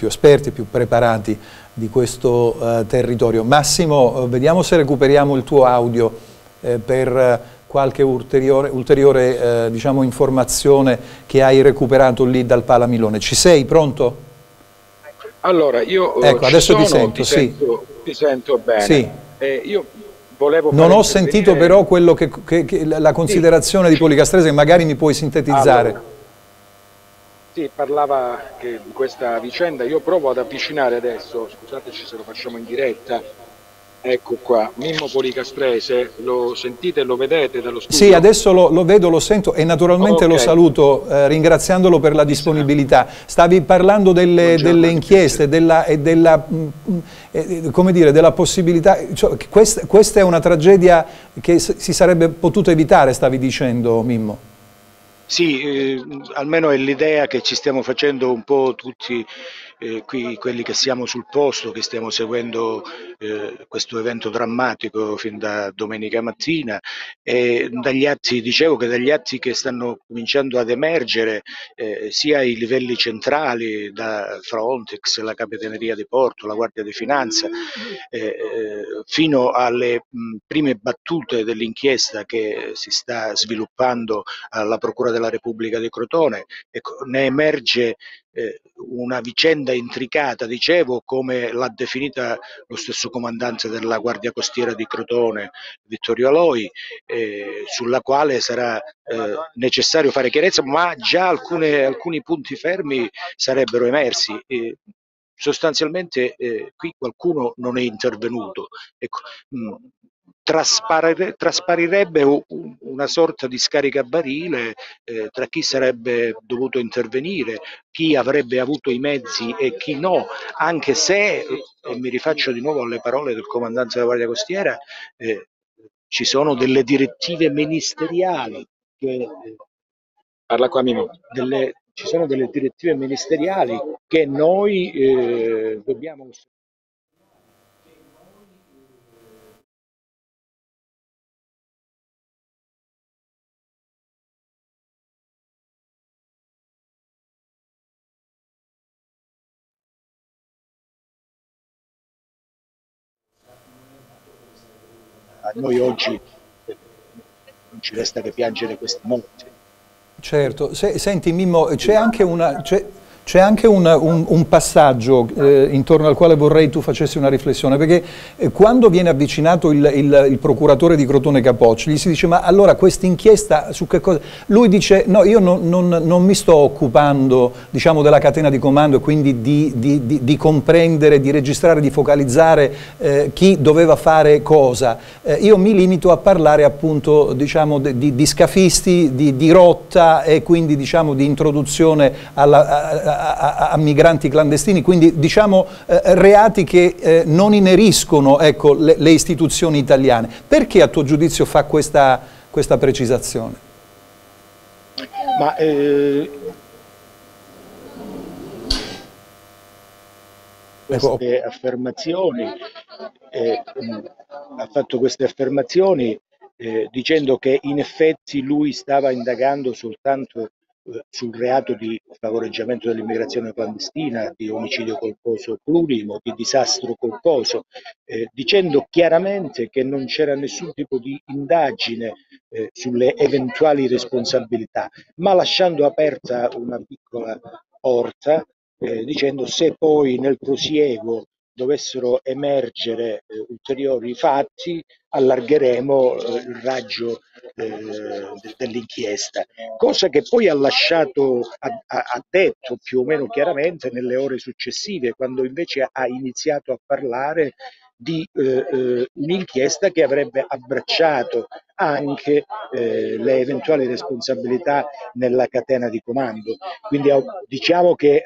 esperti, più preparati di questo territorio. Massimo, vediamo se recuperiamo il tuo audio per qualche ulteriore diciamo, informazione che hai recuperato lì dal Palamilone. Ci sei? Pronto? Allora, io ecco, adesso sono, ti sento bene. Sì. Io volevo non ho sentito però quello che la considerazione sì. di Policastrese, magari mi puoi sintetizzare. Allora, sì, parlava di questa vicenda, io provo ad avvicinare adesso, scusateci se lo facciamo in diretta, ecco qua, Mimmo Policastrese, lo sentite e lo vedete dallo studio? Sì, adesso lo vedo, lo sento e naturalmente okay. lo saluto ringraziandolo per la disponibilità. Stavi parlando delle inchieste, come dire, della possibilità, cioè, questa è una tragedia che si sarebbe potuta evitare, stavi dicendo Mimmo? Sì, almeno è l'idea che ci stiamo facendo un po' tutti qui quelli che siamo sul posto, che stiamo seguendo questo evento drammatico fin da domenica mattina, e dagli atti, dicevo che dagli atti che stanno cominciando ad emergere sia i livelli centrali da Frontex, la Capitaneria di Porto, la Guardia di Finanza, fino alle prime battute dell'inchiesta che si sta sviluppando alla Procura della Repubblica di Crotone, ecco, ne emerge una vicenda intricata, dicevo, come l'ha definita lo stesso comandante della Guardia Costiera di Crotone, Vittorio Aloi, sulla quale sarà necessario fare chiarezza, ma già alcuni punti fermi sarebbero emersi. Sostanzialmente qui qualcuno non è intervenuto. Ecco, trasparirebbe una sorta di scaricabarile tra chi sarebbe dovuto intervenire, chi avrebbe avuto i mezzi e chi no, anche se, e mi rifaccio di nuovo alle parole del comandante della Guardia Costiera, ci sono delle direttive ministeriali che, parla qua Mimmo, ci sono delle direttive ministeriali che noi dobbiamo. A noi oggi non ci resta che piangere questa morte. Certo, senti Mimmo, c'è anche un passaggio intorno al quale vorrei tu facessi una riflessione, perché quando viene avvicinato il procuratore di Crotone Capocci, gli si dice ma allora questa inchiesta su che cosa? Lui dice no, io non mi sto occupando diciamo, della catena di comando e quindi di comprendere, di registrare, di focalizzare chi doveva fare cosa. Io mi limito a parlare appunto diciamo, di scafisti, di rotta e quindi diciamo, di introduzione a migranti clandestini, quindi diciamo reati che non ineriscono ecco, le istituzioni italiane. Perché a tuo giudizio fa questa precisazione? Ma, queste affermazioni, ha fatto queste affermazioni dicendo che in effetti lui stava indagando soltanto sul reato di favoreggiamento dell'immigrazione clandestina, di omicidio colposo plurimo, di disastro colposo, dicendo chiaramente che non c'era nessun tipo di indagine sulle eventuali responsabilità, ma lasciando aperta una piccola orta, dicendo se poi nel prosieguo dovessero emergere ulteriori fatti, allargheremo il raggio dell'inchiesta, cosa che poi ha detto più o meno chiaramente nelle ore successive, quando invece ha iniziato a parlare di un'inchiesta che avrebbe abbracciato anche le eventuali responsabilità nella catena di comando. Quindi diciamo che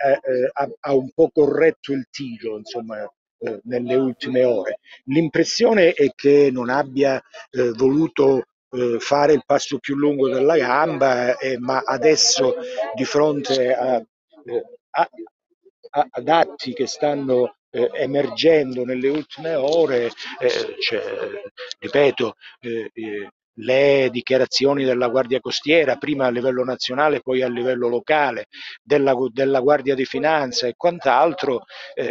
ha un po' corretto il tiro, insomma, nelle ultime ore. L'impressione è che non abbia voluto fare il passo più lungo della gamba, ma adesso di fronte ad atti che stanno emergendo nelle ultime ore, ripeto, le dichiarazioni della Guardia Costiera, prima a livello nazionale, poi a livello locale, della Guardia di Finanza e quant'altro,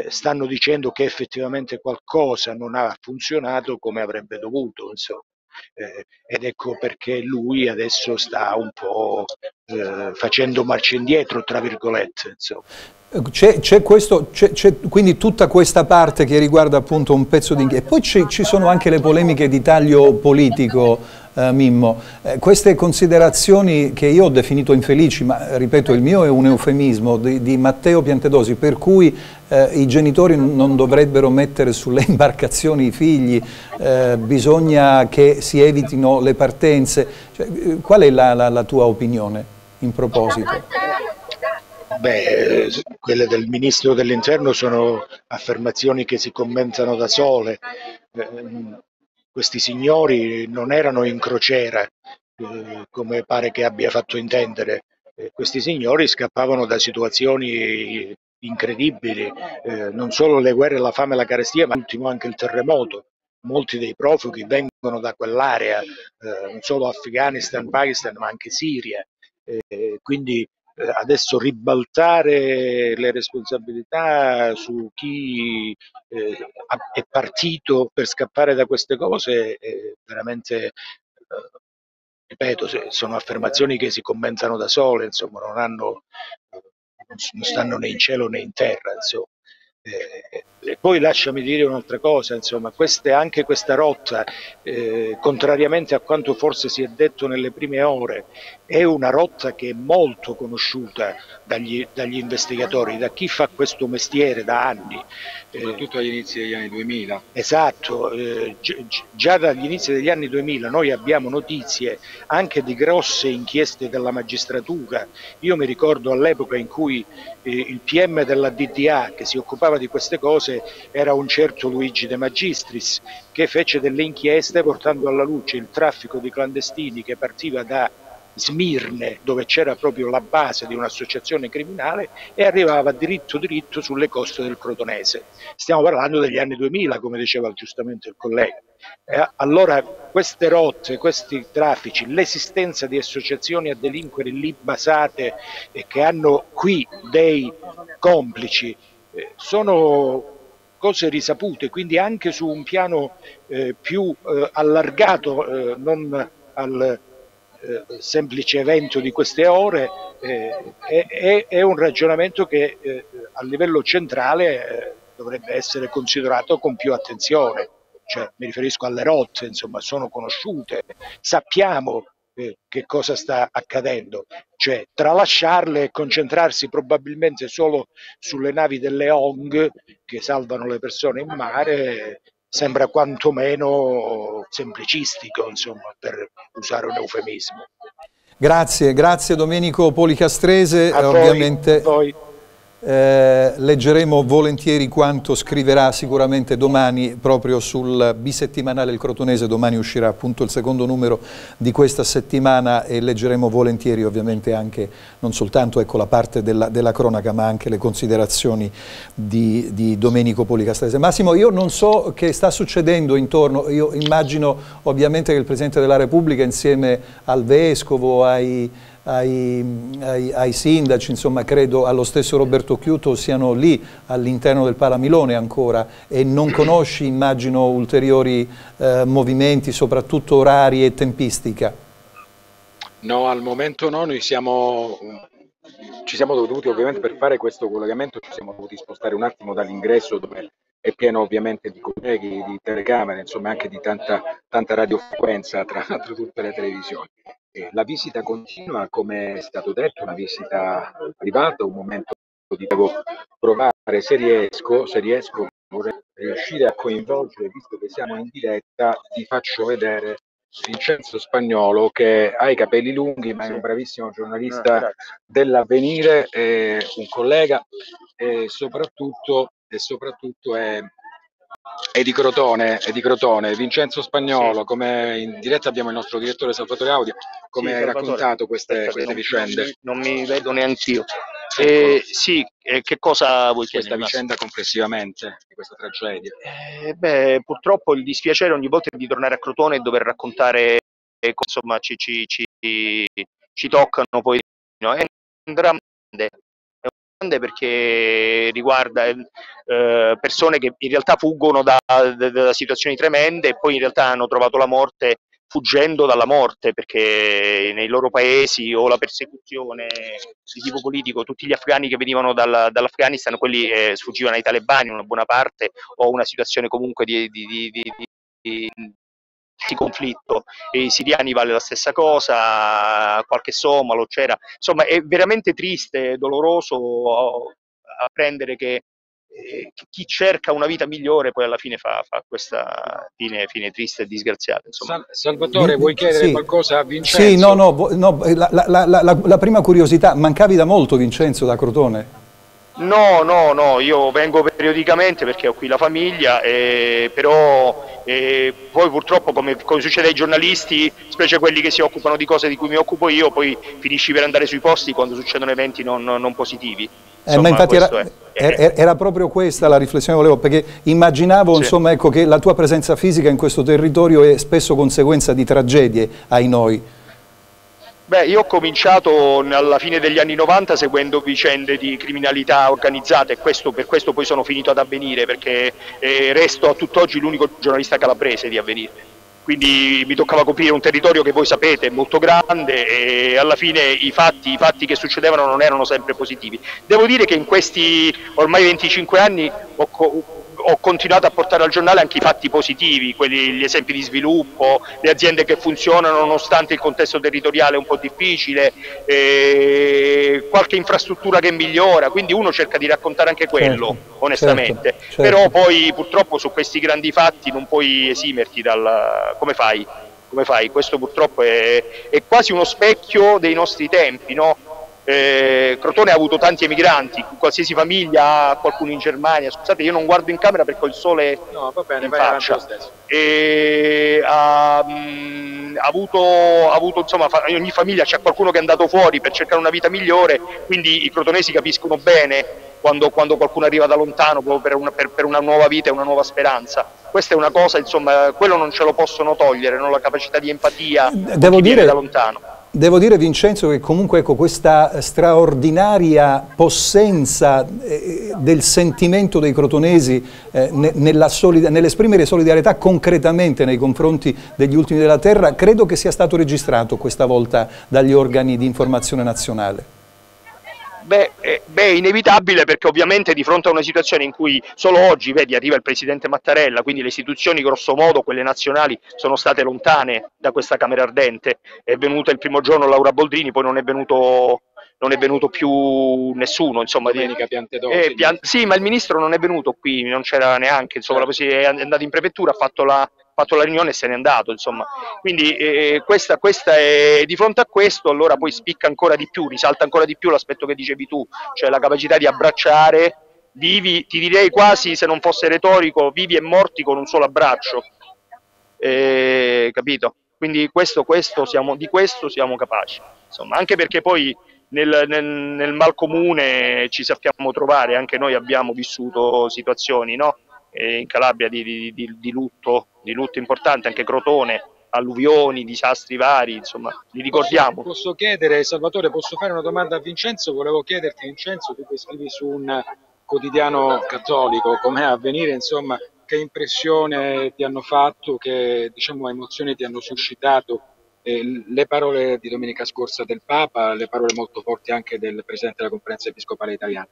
stanno dicendo che effettivamente qualcosa non ha funzionato come avrebbe dovuto, insomma. Ed ecco perché lui adesso sta un po' facendo marcia indietro, tra virgolette. C'è quindi tutta questa parte che riguarda appunto un pezzo di inchiesta. Poi ci sono anche le polemiche di taglio politico, Mimmo. Queste considerazioni che io ho definito infelici, ma ripeto il mio è un eufemismo, di Matteo Piantedosi, per cui i genitori non dovrebbero mettere sulle imbarcazioni i figli, bisogna che si evitino le partenze. Cioè, qual è la tua opinione in proposito? Beh, quelle del Ministro dell'Interno sono affermazioni che si commentano da sole. Questi signori non erano in crociera, come pare che abbia fatto intendere. Questi signori scappavano da situazioni incredibili, non solo le guerre, la fame e la carestia, ma ultimo anche il terremoto. Molti dei profughi vengono da quell'area, non solo Afghanistan, Pakistan, ma anche Siria. Quindi adesso ribaltare le responsabilità su chi è partito per scappare da queste cose veramente, ripeto, sono affermazioni che si commentano da sole, insomma, non stanno né in cielo né in terra, insomma. E poi lasciami dire un'altra cosa, insomma, anche questa rotta, contrariamente a quanto forse si è detto nelle prime ore, è una rotta che è molto conosciuta dagli investigatori, da chi fa questo mestiere da anni, soprattutto agli inizi degli anni 2000. Esatto, già dagli inizi degli anni 2000 noi abbiamo notizie anche di grosse inchieste della magistratura. Io mi ricordo all'epoca in cui il PM della DDA che si occupava di queste cose era un certo Luigi De Magistris, che fece delle inchieste portando alla luce il traffico di clandestini che partiva da Smirne, dove c'era proprio la base di un'associazione criminale, e arrivava dritto sulle coste del Crotonese. Stiamo parlando degli anni 2000, come diceva giustamente il collega. Allora queste rotte, questi traffici, l'esistenza di associazioni a delinquere lì basate e che hanno qui dei complici, sono cose risapute, quindi anche su un piano più allargato, non al semplice evento di queste ore, è un ragionamento che a livello centrale dovrebbe essere considerato con più attenzione. Cioè, mi riferisco alle rotte, insomma, sono conosciute, sappiamo che cosa sta accadendo, cioè tralasciarle e concentrarsi probabilmente solo sulle navi delle ONG che salvano le persone in mare sembra quantomeno semplicistico, insomma, per usare un eufemismo. Grazie, grazie Domenico Policastrese. Ovviamente poi leggeremo volentieri quanto scriverà sicuramente domani proprio sul bisettimanale Il Crotonese. Domani uscirà appunto il secondo numero di questa settimana e leggeremo volentieri ovviamente anche, non soltanto, ecco, la parte della cronaca, ma anche le considerazioni di Domenico Policastrese. Massimo, io non so che sta succedendo intorno, io immagino ovviamente che il Presidente della Repubblica insieme al Vescovo, ai sindaci, insomma, credo allo stesso Roberto Occhiuto, siano lì all'interno del Palamilone ancora, e non conosci, immagino, ulteriori movimenti, soprattutto orari e tempistica. No, al momento no, noi ci siamo dovuti, ovviamente, per fare questo collegamento ci siamo dovuti spostare un attimo dall'ingresso, dove è pieno ovviamente di colleghi, di telecamere, insomma anche di tanta radiofrequenza tra tutte le televisioni. La visita continua, come è stato detto, una visita privata, un momento di devo provare se riesco, vorrei riuscire a coinvolgere, visto che siamo in diretta, ti faccio vedere Vincenzo Spagnolo, che ha i capelli lunghi ma è un bravissimo giornalista dell'Avvenire, un collega, e soprattutto è di Crotone, Vincenzo Spagnolo, sì. Come in diretta abbiamo il nostro direttore Salvatore Audi, come hai raccontato queste vicende. Non mi vedo neanch'io. Sì, che cosa vuoi chiedere? Questa vicenda complessivamente, di questa tragedia. Beh, purtroppo il dispiacere ogni volta di tornare a Crotone e dover raccontare e insomma ci toccano poi, no? È un dramma grande perché riguarda persone che in realtà fuggono da situazioni tremende e poi in realtà hanno trovato la morte fuggendo dalla morte, perché nei loro paesi o la persecuzione di tipo politico, tutti gli afghani che venivano dall'Afghanistan, quelli sfuggivano ai talebani, una buona parte, o una situazione comunque di conflitto. E i siriani vale la stessa cosa, qualche somalo c'era. Insomma, è veramente triste, doloroso apprendere che chi cerca una vita migliore poi alla fine fa questa fine triste e disgraziata. Salvatore, vuoi chiedere qualcosa a Vincenzo? Sì, no, la prima curiosità, mancavi da molto, Vincenzo, da Crotone? No, io vengo periodicamente perché ho qui la famiglia, però poi purtroppo come succede ai giornalisti, specie quelli che si occupano di cose di cui mi occupo io, poi finisci per andare sui posti quando succedono eventi non positivi. Insomma, ma infatti era proprio questa la riflessione che volevo, perché immaginavo, sì, insomma, ecco, che la tua presenza fisica in questo territorio è spesso conseguenza di tragedie ai noi. Beh, io ho cominciato alla fine degli anni 90 seguendo vicende di criminalità organizzata e per questo poi sono finito ad Avvenire, perché resto a tutt'oggi l'unico giornalista calabrese di Avvenire. Quindi mi toccava coprire un territorio che voi sapete è molto grande e alla fine i fatti che succedevano non erano sempre positivi. Devo dire che in questi ormai 25 anni ho continuato a portare al giornale anche i fatti positivi, gli esempi di sviluppo, le aziende che funzionano nonostante il contesto territoriale un po' difficile, qualche infrastruttura che migliora, quindi uno cerca di raccontare anche quello, certo, onestamente, certo. Però poi purtroppo su questi grandi fatti non puoi esimerti dal... Come fai? Questo purtroppo è quasi uno specchio dei nostri tempi, no? Crotone ha avuto tanti emigranti, qualsiasi famiglia ha qualcuno in Germania. Scusate, io non guardo in camera perché ho il sole, no, va bene, in faccia. Ha avuto insomma, ogni famiglia c'è qualcuno che è andato fuori per cercare una vita migliore, quindi i crotonesi capiscono bene quando qualcuno arriva da lontano proprio per una nuova vita e una nuova speranza. Questa è una cosa, insomma, quello non ce lo possono togliere, no? La capacità di empatia viene da lontano. Devo dire, Vincenzo, che comunque, ecco, questa straordinaria possenza del sentimento dei crotonesi nell'esprimere solidarietà concretamente nei confronti degli ultimi della terra, credo che sia stato registrato questa volta dagli organi di informazione nazionale. Beh, inevitabile, perché ovviamente di fronte a una situazione in cui solo oggi, vedi, arriva il presidente Mattarella, quindi le istituzioni grosso modo, quelle nazionali, sono state lontane da questa camera ardente. È venuta il primo giorno Laura Boldrini, poi non è venuto più nessuno, insomma. Domenica Piantedosi. Sì, ma il ministro non è venuto qui, non c'era neanche, insomma, è andato in prefettura, ha fatto la riunione e se n'è andato, insomma. Quindi questa è, di fronte a questo, allora poi spicca ancora di più, risalta ancora di più l'aspetto che dicevi tu, cioè la capacità di abbracciare vivi, ti direi quasi, se non fosse retorico, vivi e morti con un solo abbraccio, capito? Quindi di questo siamo capaci, insomma, anche perché poi nel mal comune ci sappiamo trovare, anche noi abbiamo vissuto situazioni, no? In Calabria di lutto importante, anche Crotone, alluvioni, disastri vari, insomma, li ricordiamo. Posso chiedere, Salvatore, posso fare una domanda a Vincenzo? Volevo chiederti, Vincenzo, tu che scrivi su un quotidiano cattolico come Avvenire, insomma, che impressione ti hanno fatto, che, diciamo, emozioni ti hanno suscitato le parole di domenica scorsa del Papa, le parole molto forti anche del Presidente della Conferenza Episcopale Italiana?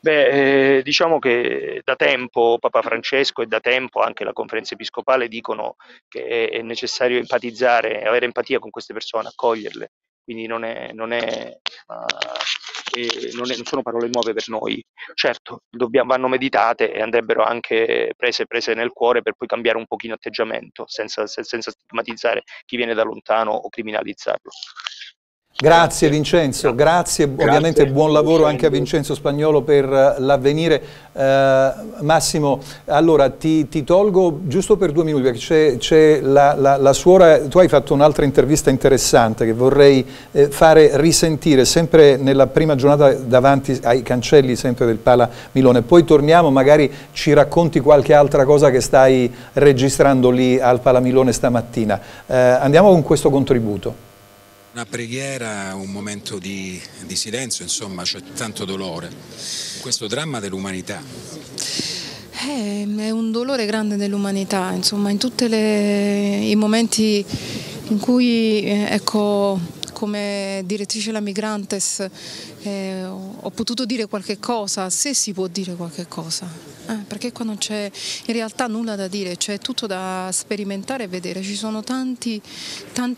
Beh, diciamo che da tempo Papa Francesco e da tempo anche la Conferenza Episcopale dicono che è necessario empatizzare, avere empatia con queste persone, accoglierle, quindi non sono parole nuove per noi. Certo, vanno meditate e andrebbero anche prese nel cuore per poi cambiare un pochino atteggiamento, senza stigmatizzare chi viene da lontano o criminalizzarlo. Grazie Vincenzo, grazie. Ovviamente buon lavoro anche a Vincenzo Spagnolo per l'avvenire. Massimo, allora ti tolgo giusto per 2 minuti perché c'è la suora, tu hai fatto un'altra intervista interessante che vorrei fare risentire sempre nella prima giornata davanti ai cancelli sempre del Palamilone, poi torniamo, magari ci racconti qualche altra cosa che stai registrando lì al Palamilone stamattina. Andiamo con questo contributo. Una preghiera, un momento di silenzio, insomma c'è tanto dolore, questo dramma dell'umanità. È un dolore grande dell'umanità, insomma in tutti i momenti in cui, ecco, come direttrice La Migrantes ho potuto dire qualche cosa, se si può dire qualche cosa, perché qua non c'è in realtà nulla da dire, c'è tutto da sperimentare e vedere, ci sono tante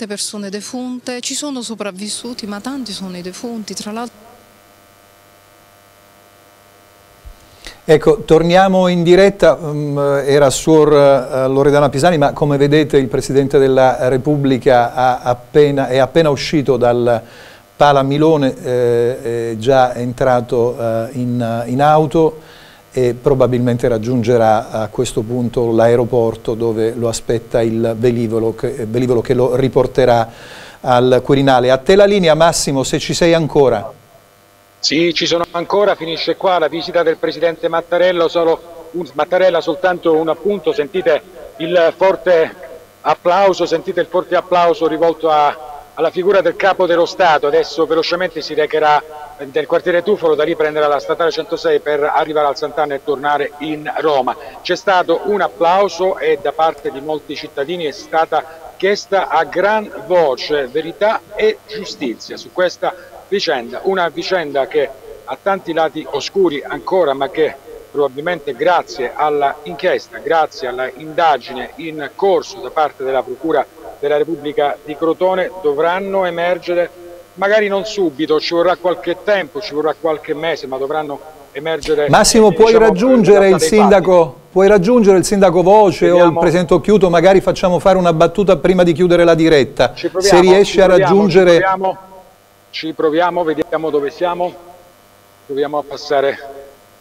persone defunte, ci sono sopravvissuti ma tanti sono i defunti, tra l'altro. Ecco, torniamo in diretta, era Suor Loredana Pisani, ma come vedete il Presidente della Repubblica è appena uscito dal Palamilone, è già entrato in auto e probabilmente raggiungerà a questo punto l'aeroporto dove lo aspetta il velivolo che lo riporterà al Quirinale. A te la linea Massimo, se ci sei ancora. Sì, ci sono ancora, finisce qua la visita del Presidente Mattarella, soltanto un appunto, sentite il forte applauso, rivolto alla figura del Capo dello Stato. Adesso velocemente si recherà nel quartiere Tufolo, da lì prenderà la statale 106 per arrivare al Sant'Anna e tornare in Roma. C'è stato un applauso e da parte di molti cittadini è stata chiesta a gran voce verità e giustizia su questa vicenda, una vicenda che ha tanti lati oscuri ancora, ma che probabilmente grazie all'inchiesta, grazie all'indagine in corso da parte della Procura della Repubblica di Crotone dovranno emergere, magari non subito, ci vorrà qualche tempo, ci vorrà qualche mese, ma dovranno emergere. Massimo, puoi raggiungere il sindaco? Puoi raggiungere il sindaco Voce o il presidente Occhiuto, magari facciamo fare una battuta prima di chiudere la diretta. Se riesce a raggiungere. Ci proviamo, vediamo dove siamo, proviamo a passare,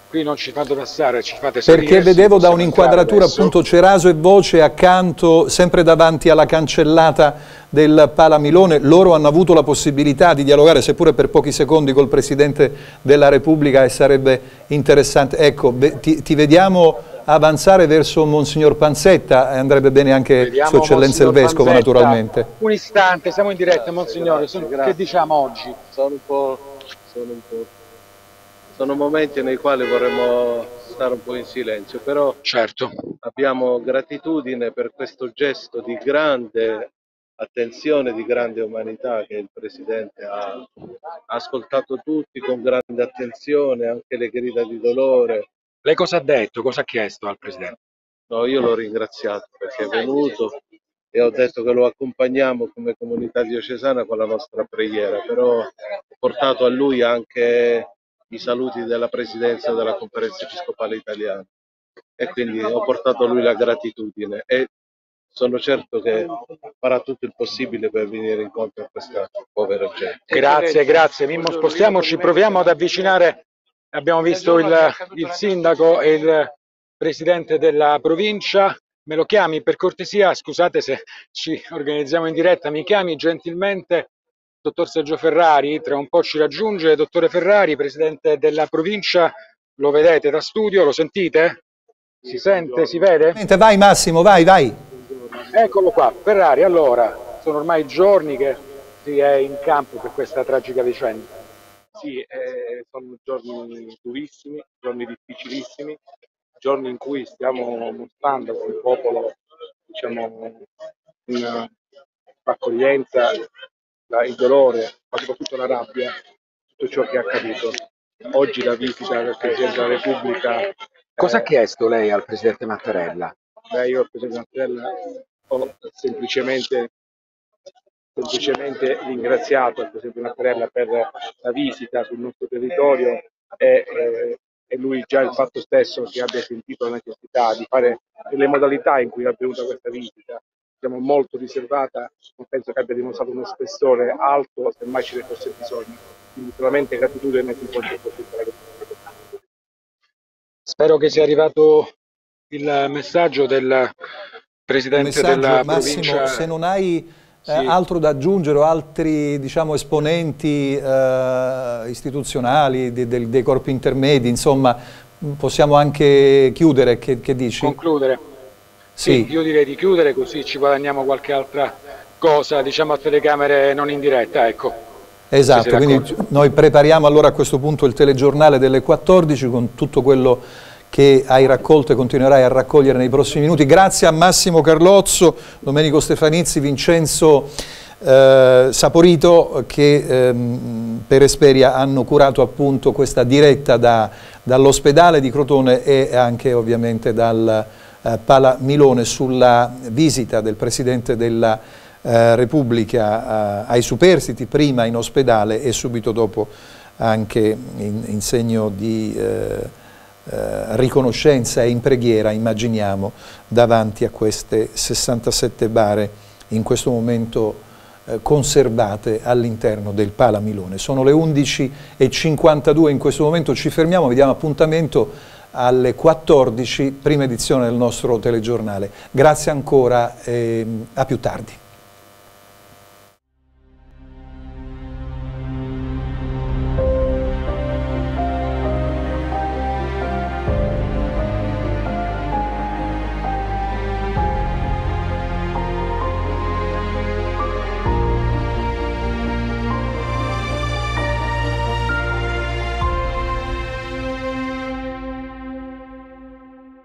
qui non ci fate passare, ci fate salire. Perché vedevo da un'inquadratura appunto Ceraso e Voce accanto, sempre davanti alla cancellata del Palamilone, loro hanno avuto la possibilità di dialogare, seppure per pochi secondi, col Presidente della Repubblica e sarebbe interessante. Ecco, ti vediamo avanzare verso Monsignor Panzetta, andrebbe bene anche Sua Eccellenza il Vescovo Panzetta, naturalmente. Un istante, siamo in diretta, Monsignore, grazie. Che diciamo oggi? Sono momenti nei quali vorremmo stare un po' in silenzio, però certo. Abbiamo gratitudine per questo gesto di grande attenzione, di grande umanità che il Presidente ha ascoltato tutti con grande attenzione, anche le grida di dolore. Lei cosa ha detto? Cosa ha chiesto al Presidente? No, io l'ho ringraziato perché è venuto e ho detto che lo accompagniamo come comunità diocesana con la nostra preghiera, però ho portato a lui anche i saluti della Presidenza della Conferenza Episcopale Italiana e quindi ho portato a lui la gratitudine e sono certo che farà tutto il possibile per venire incontro a questa povera gente. Grazie, grazie Mimmo, spostiamoci, proviamo ad avvicinare. Abbiamo visto il sindaco e il presidente della provincia. Me lo chiami per cortesia, scusate se ci organizziamo in diretta, mi chiami gentilmente dottor Sergio Ferrari, tra un po' ci raggiunge. Dottore Ferrari, presidente della provincia, lo vedete da studio, lo sentite? Si sente, si vede? Vai Massimo, vai. Eccolo qua, Ferrari, allora, sono ormai giorni che si è in campo per questa tragica vicenda. Sì, sono giorni durissimi, giorni difficilissimi, giorni in cui stiamo mostrando come popolo, diciamo, un'accoglienza, il dolore, ma soprattutto la rabbia, tutto ciò che è accaduto. Oggi la visita del Presidente della Repubblica. Cosa ha chiesto lei al Presidente Mattarella? Beh, io al Presidente Mattarella ho semplicemente ringraziato il Presidente Mattarella per la visita sul nostro territorio e lui già il fatto stesso che abbia sentito la necessità di fare le modalità in cui è avvenuta questa visita diciamo, molto riservata, non penso che abbia dimostrato uno spessore alto, semmai ce ne fosse bisogno. Quindi solamente gratitudine di contatto. Spero che sia arrivato il messaggio del Presidente della Massimo, provincia. Se non hai altro da aggiungere o altri esponenti istituzionali dei corpi intermedi, insomma, possiamo anche chiudere, che dici? Concludere. Sì, io direi di chiudere, così ci guadagniamo qualche altra cosa, diciamo, a telecamere non in diretta, ecco. Esatto, quindi noi prepariamo allora a questo punto il telegiornale delle 14 con tutto quello che hai raccolto e continuerai a raccogliere nei prossimi minuti. Grazie a Massimo Carlozzo, Domenico Stefanizzi, Vincenzo Saporito che per Esperia hanno curato appunto questa diretta dall'ospedale di Crotone e anche ovviamente dal Palamilone sulla visita del Presidente della Repubblica ai superstiti, prima in ospedale e subito dopo anche in segno di riconoscenza e in preghiera, immaginiamo, davanti a queste 67 bare in questo momento conservate all'interno del Palamilone. Sono le 11:52 in questo momento, ci fermiamo, vi diamo appuntamento alle 14, prima edizione del nostro telegiornale. Grazie ancora, a più tardi.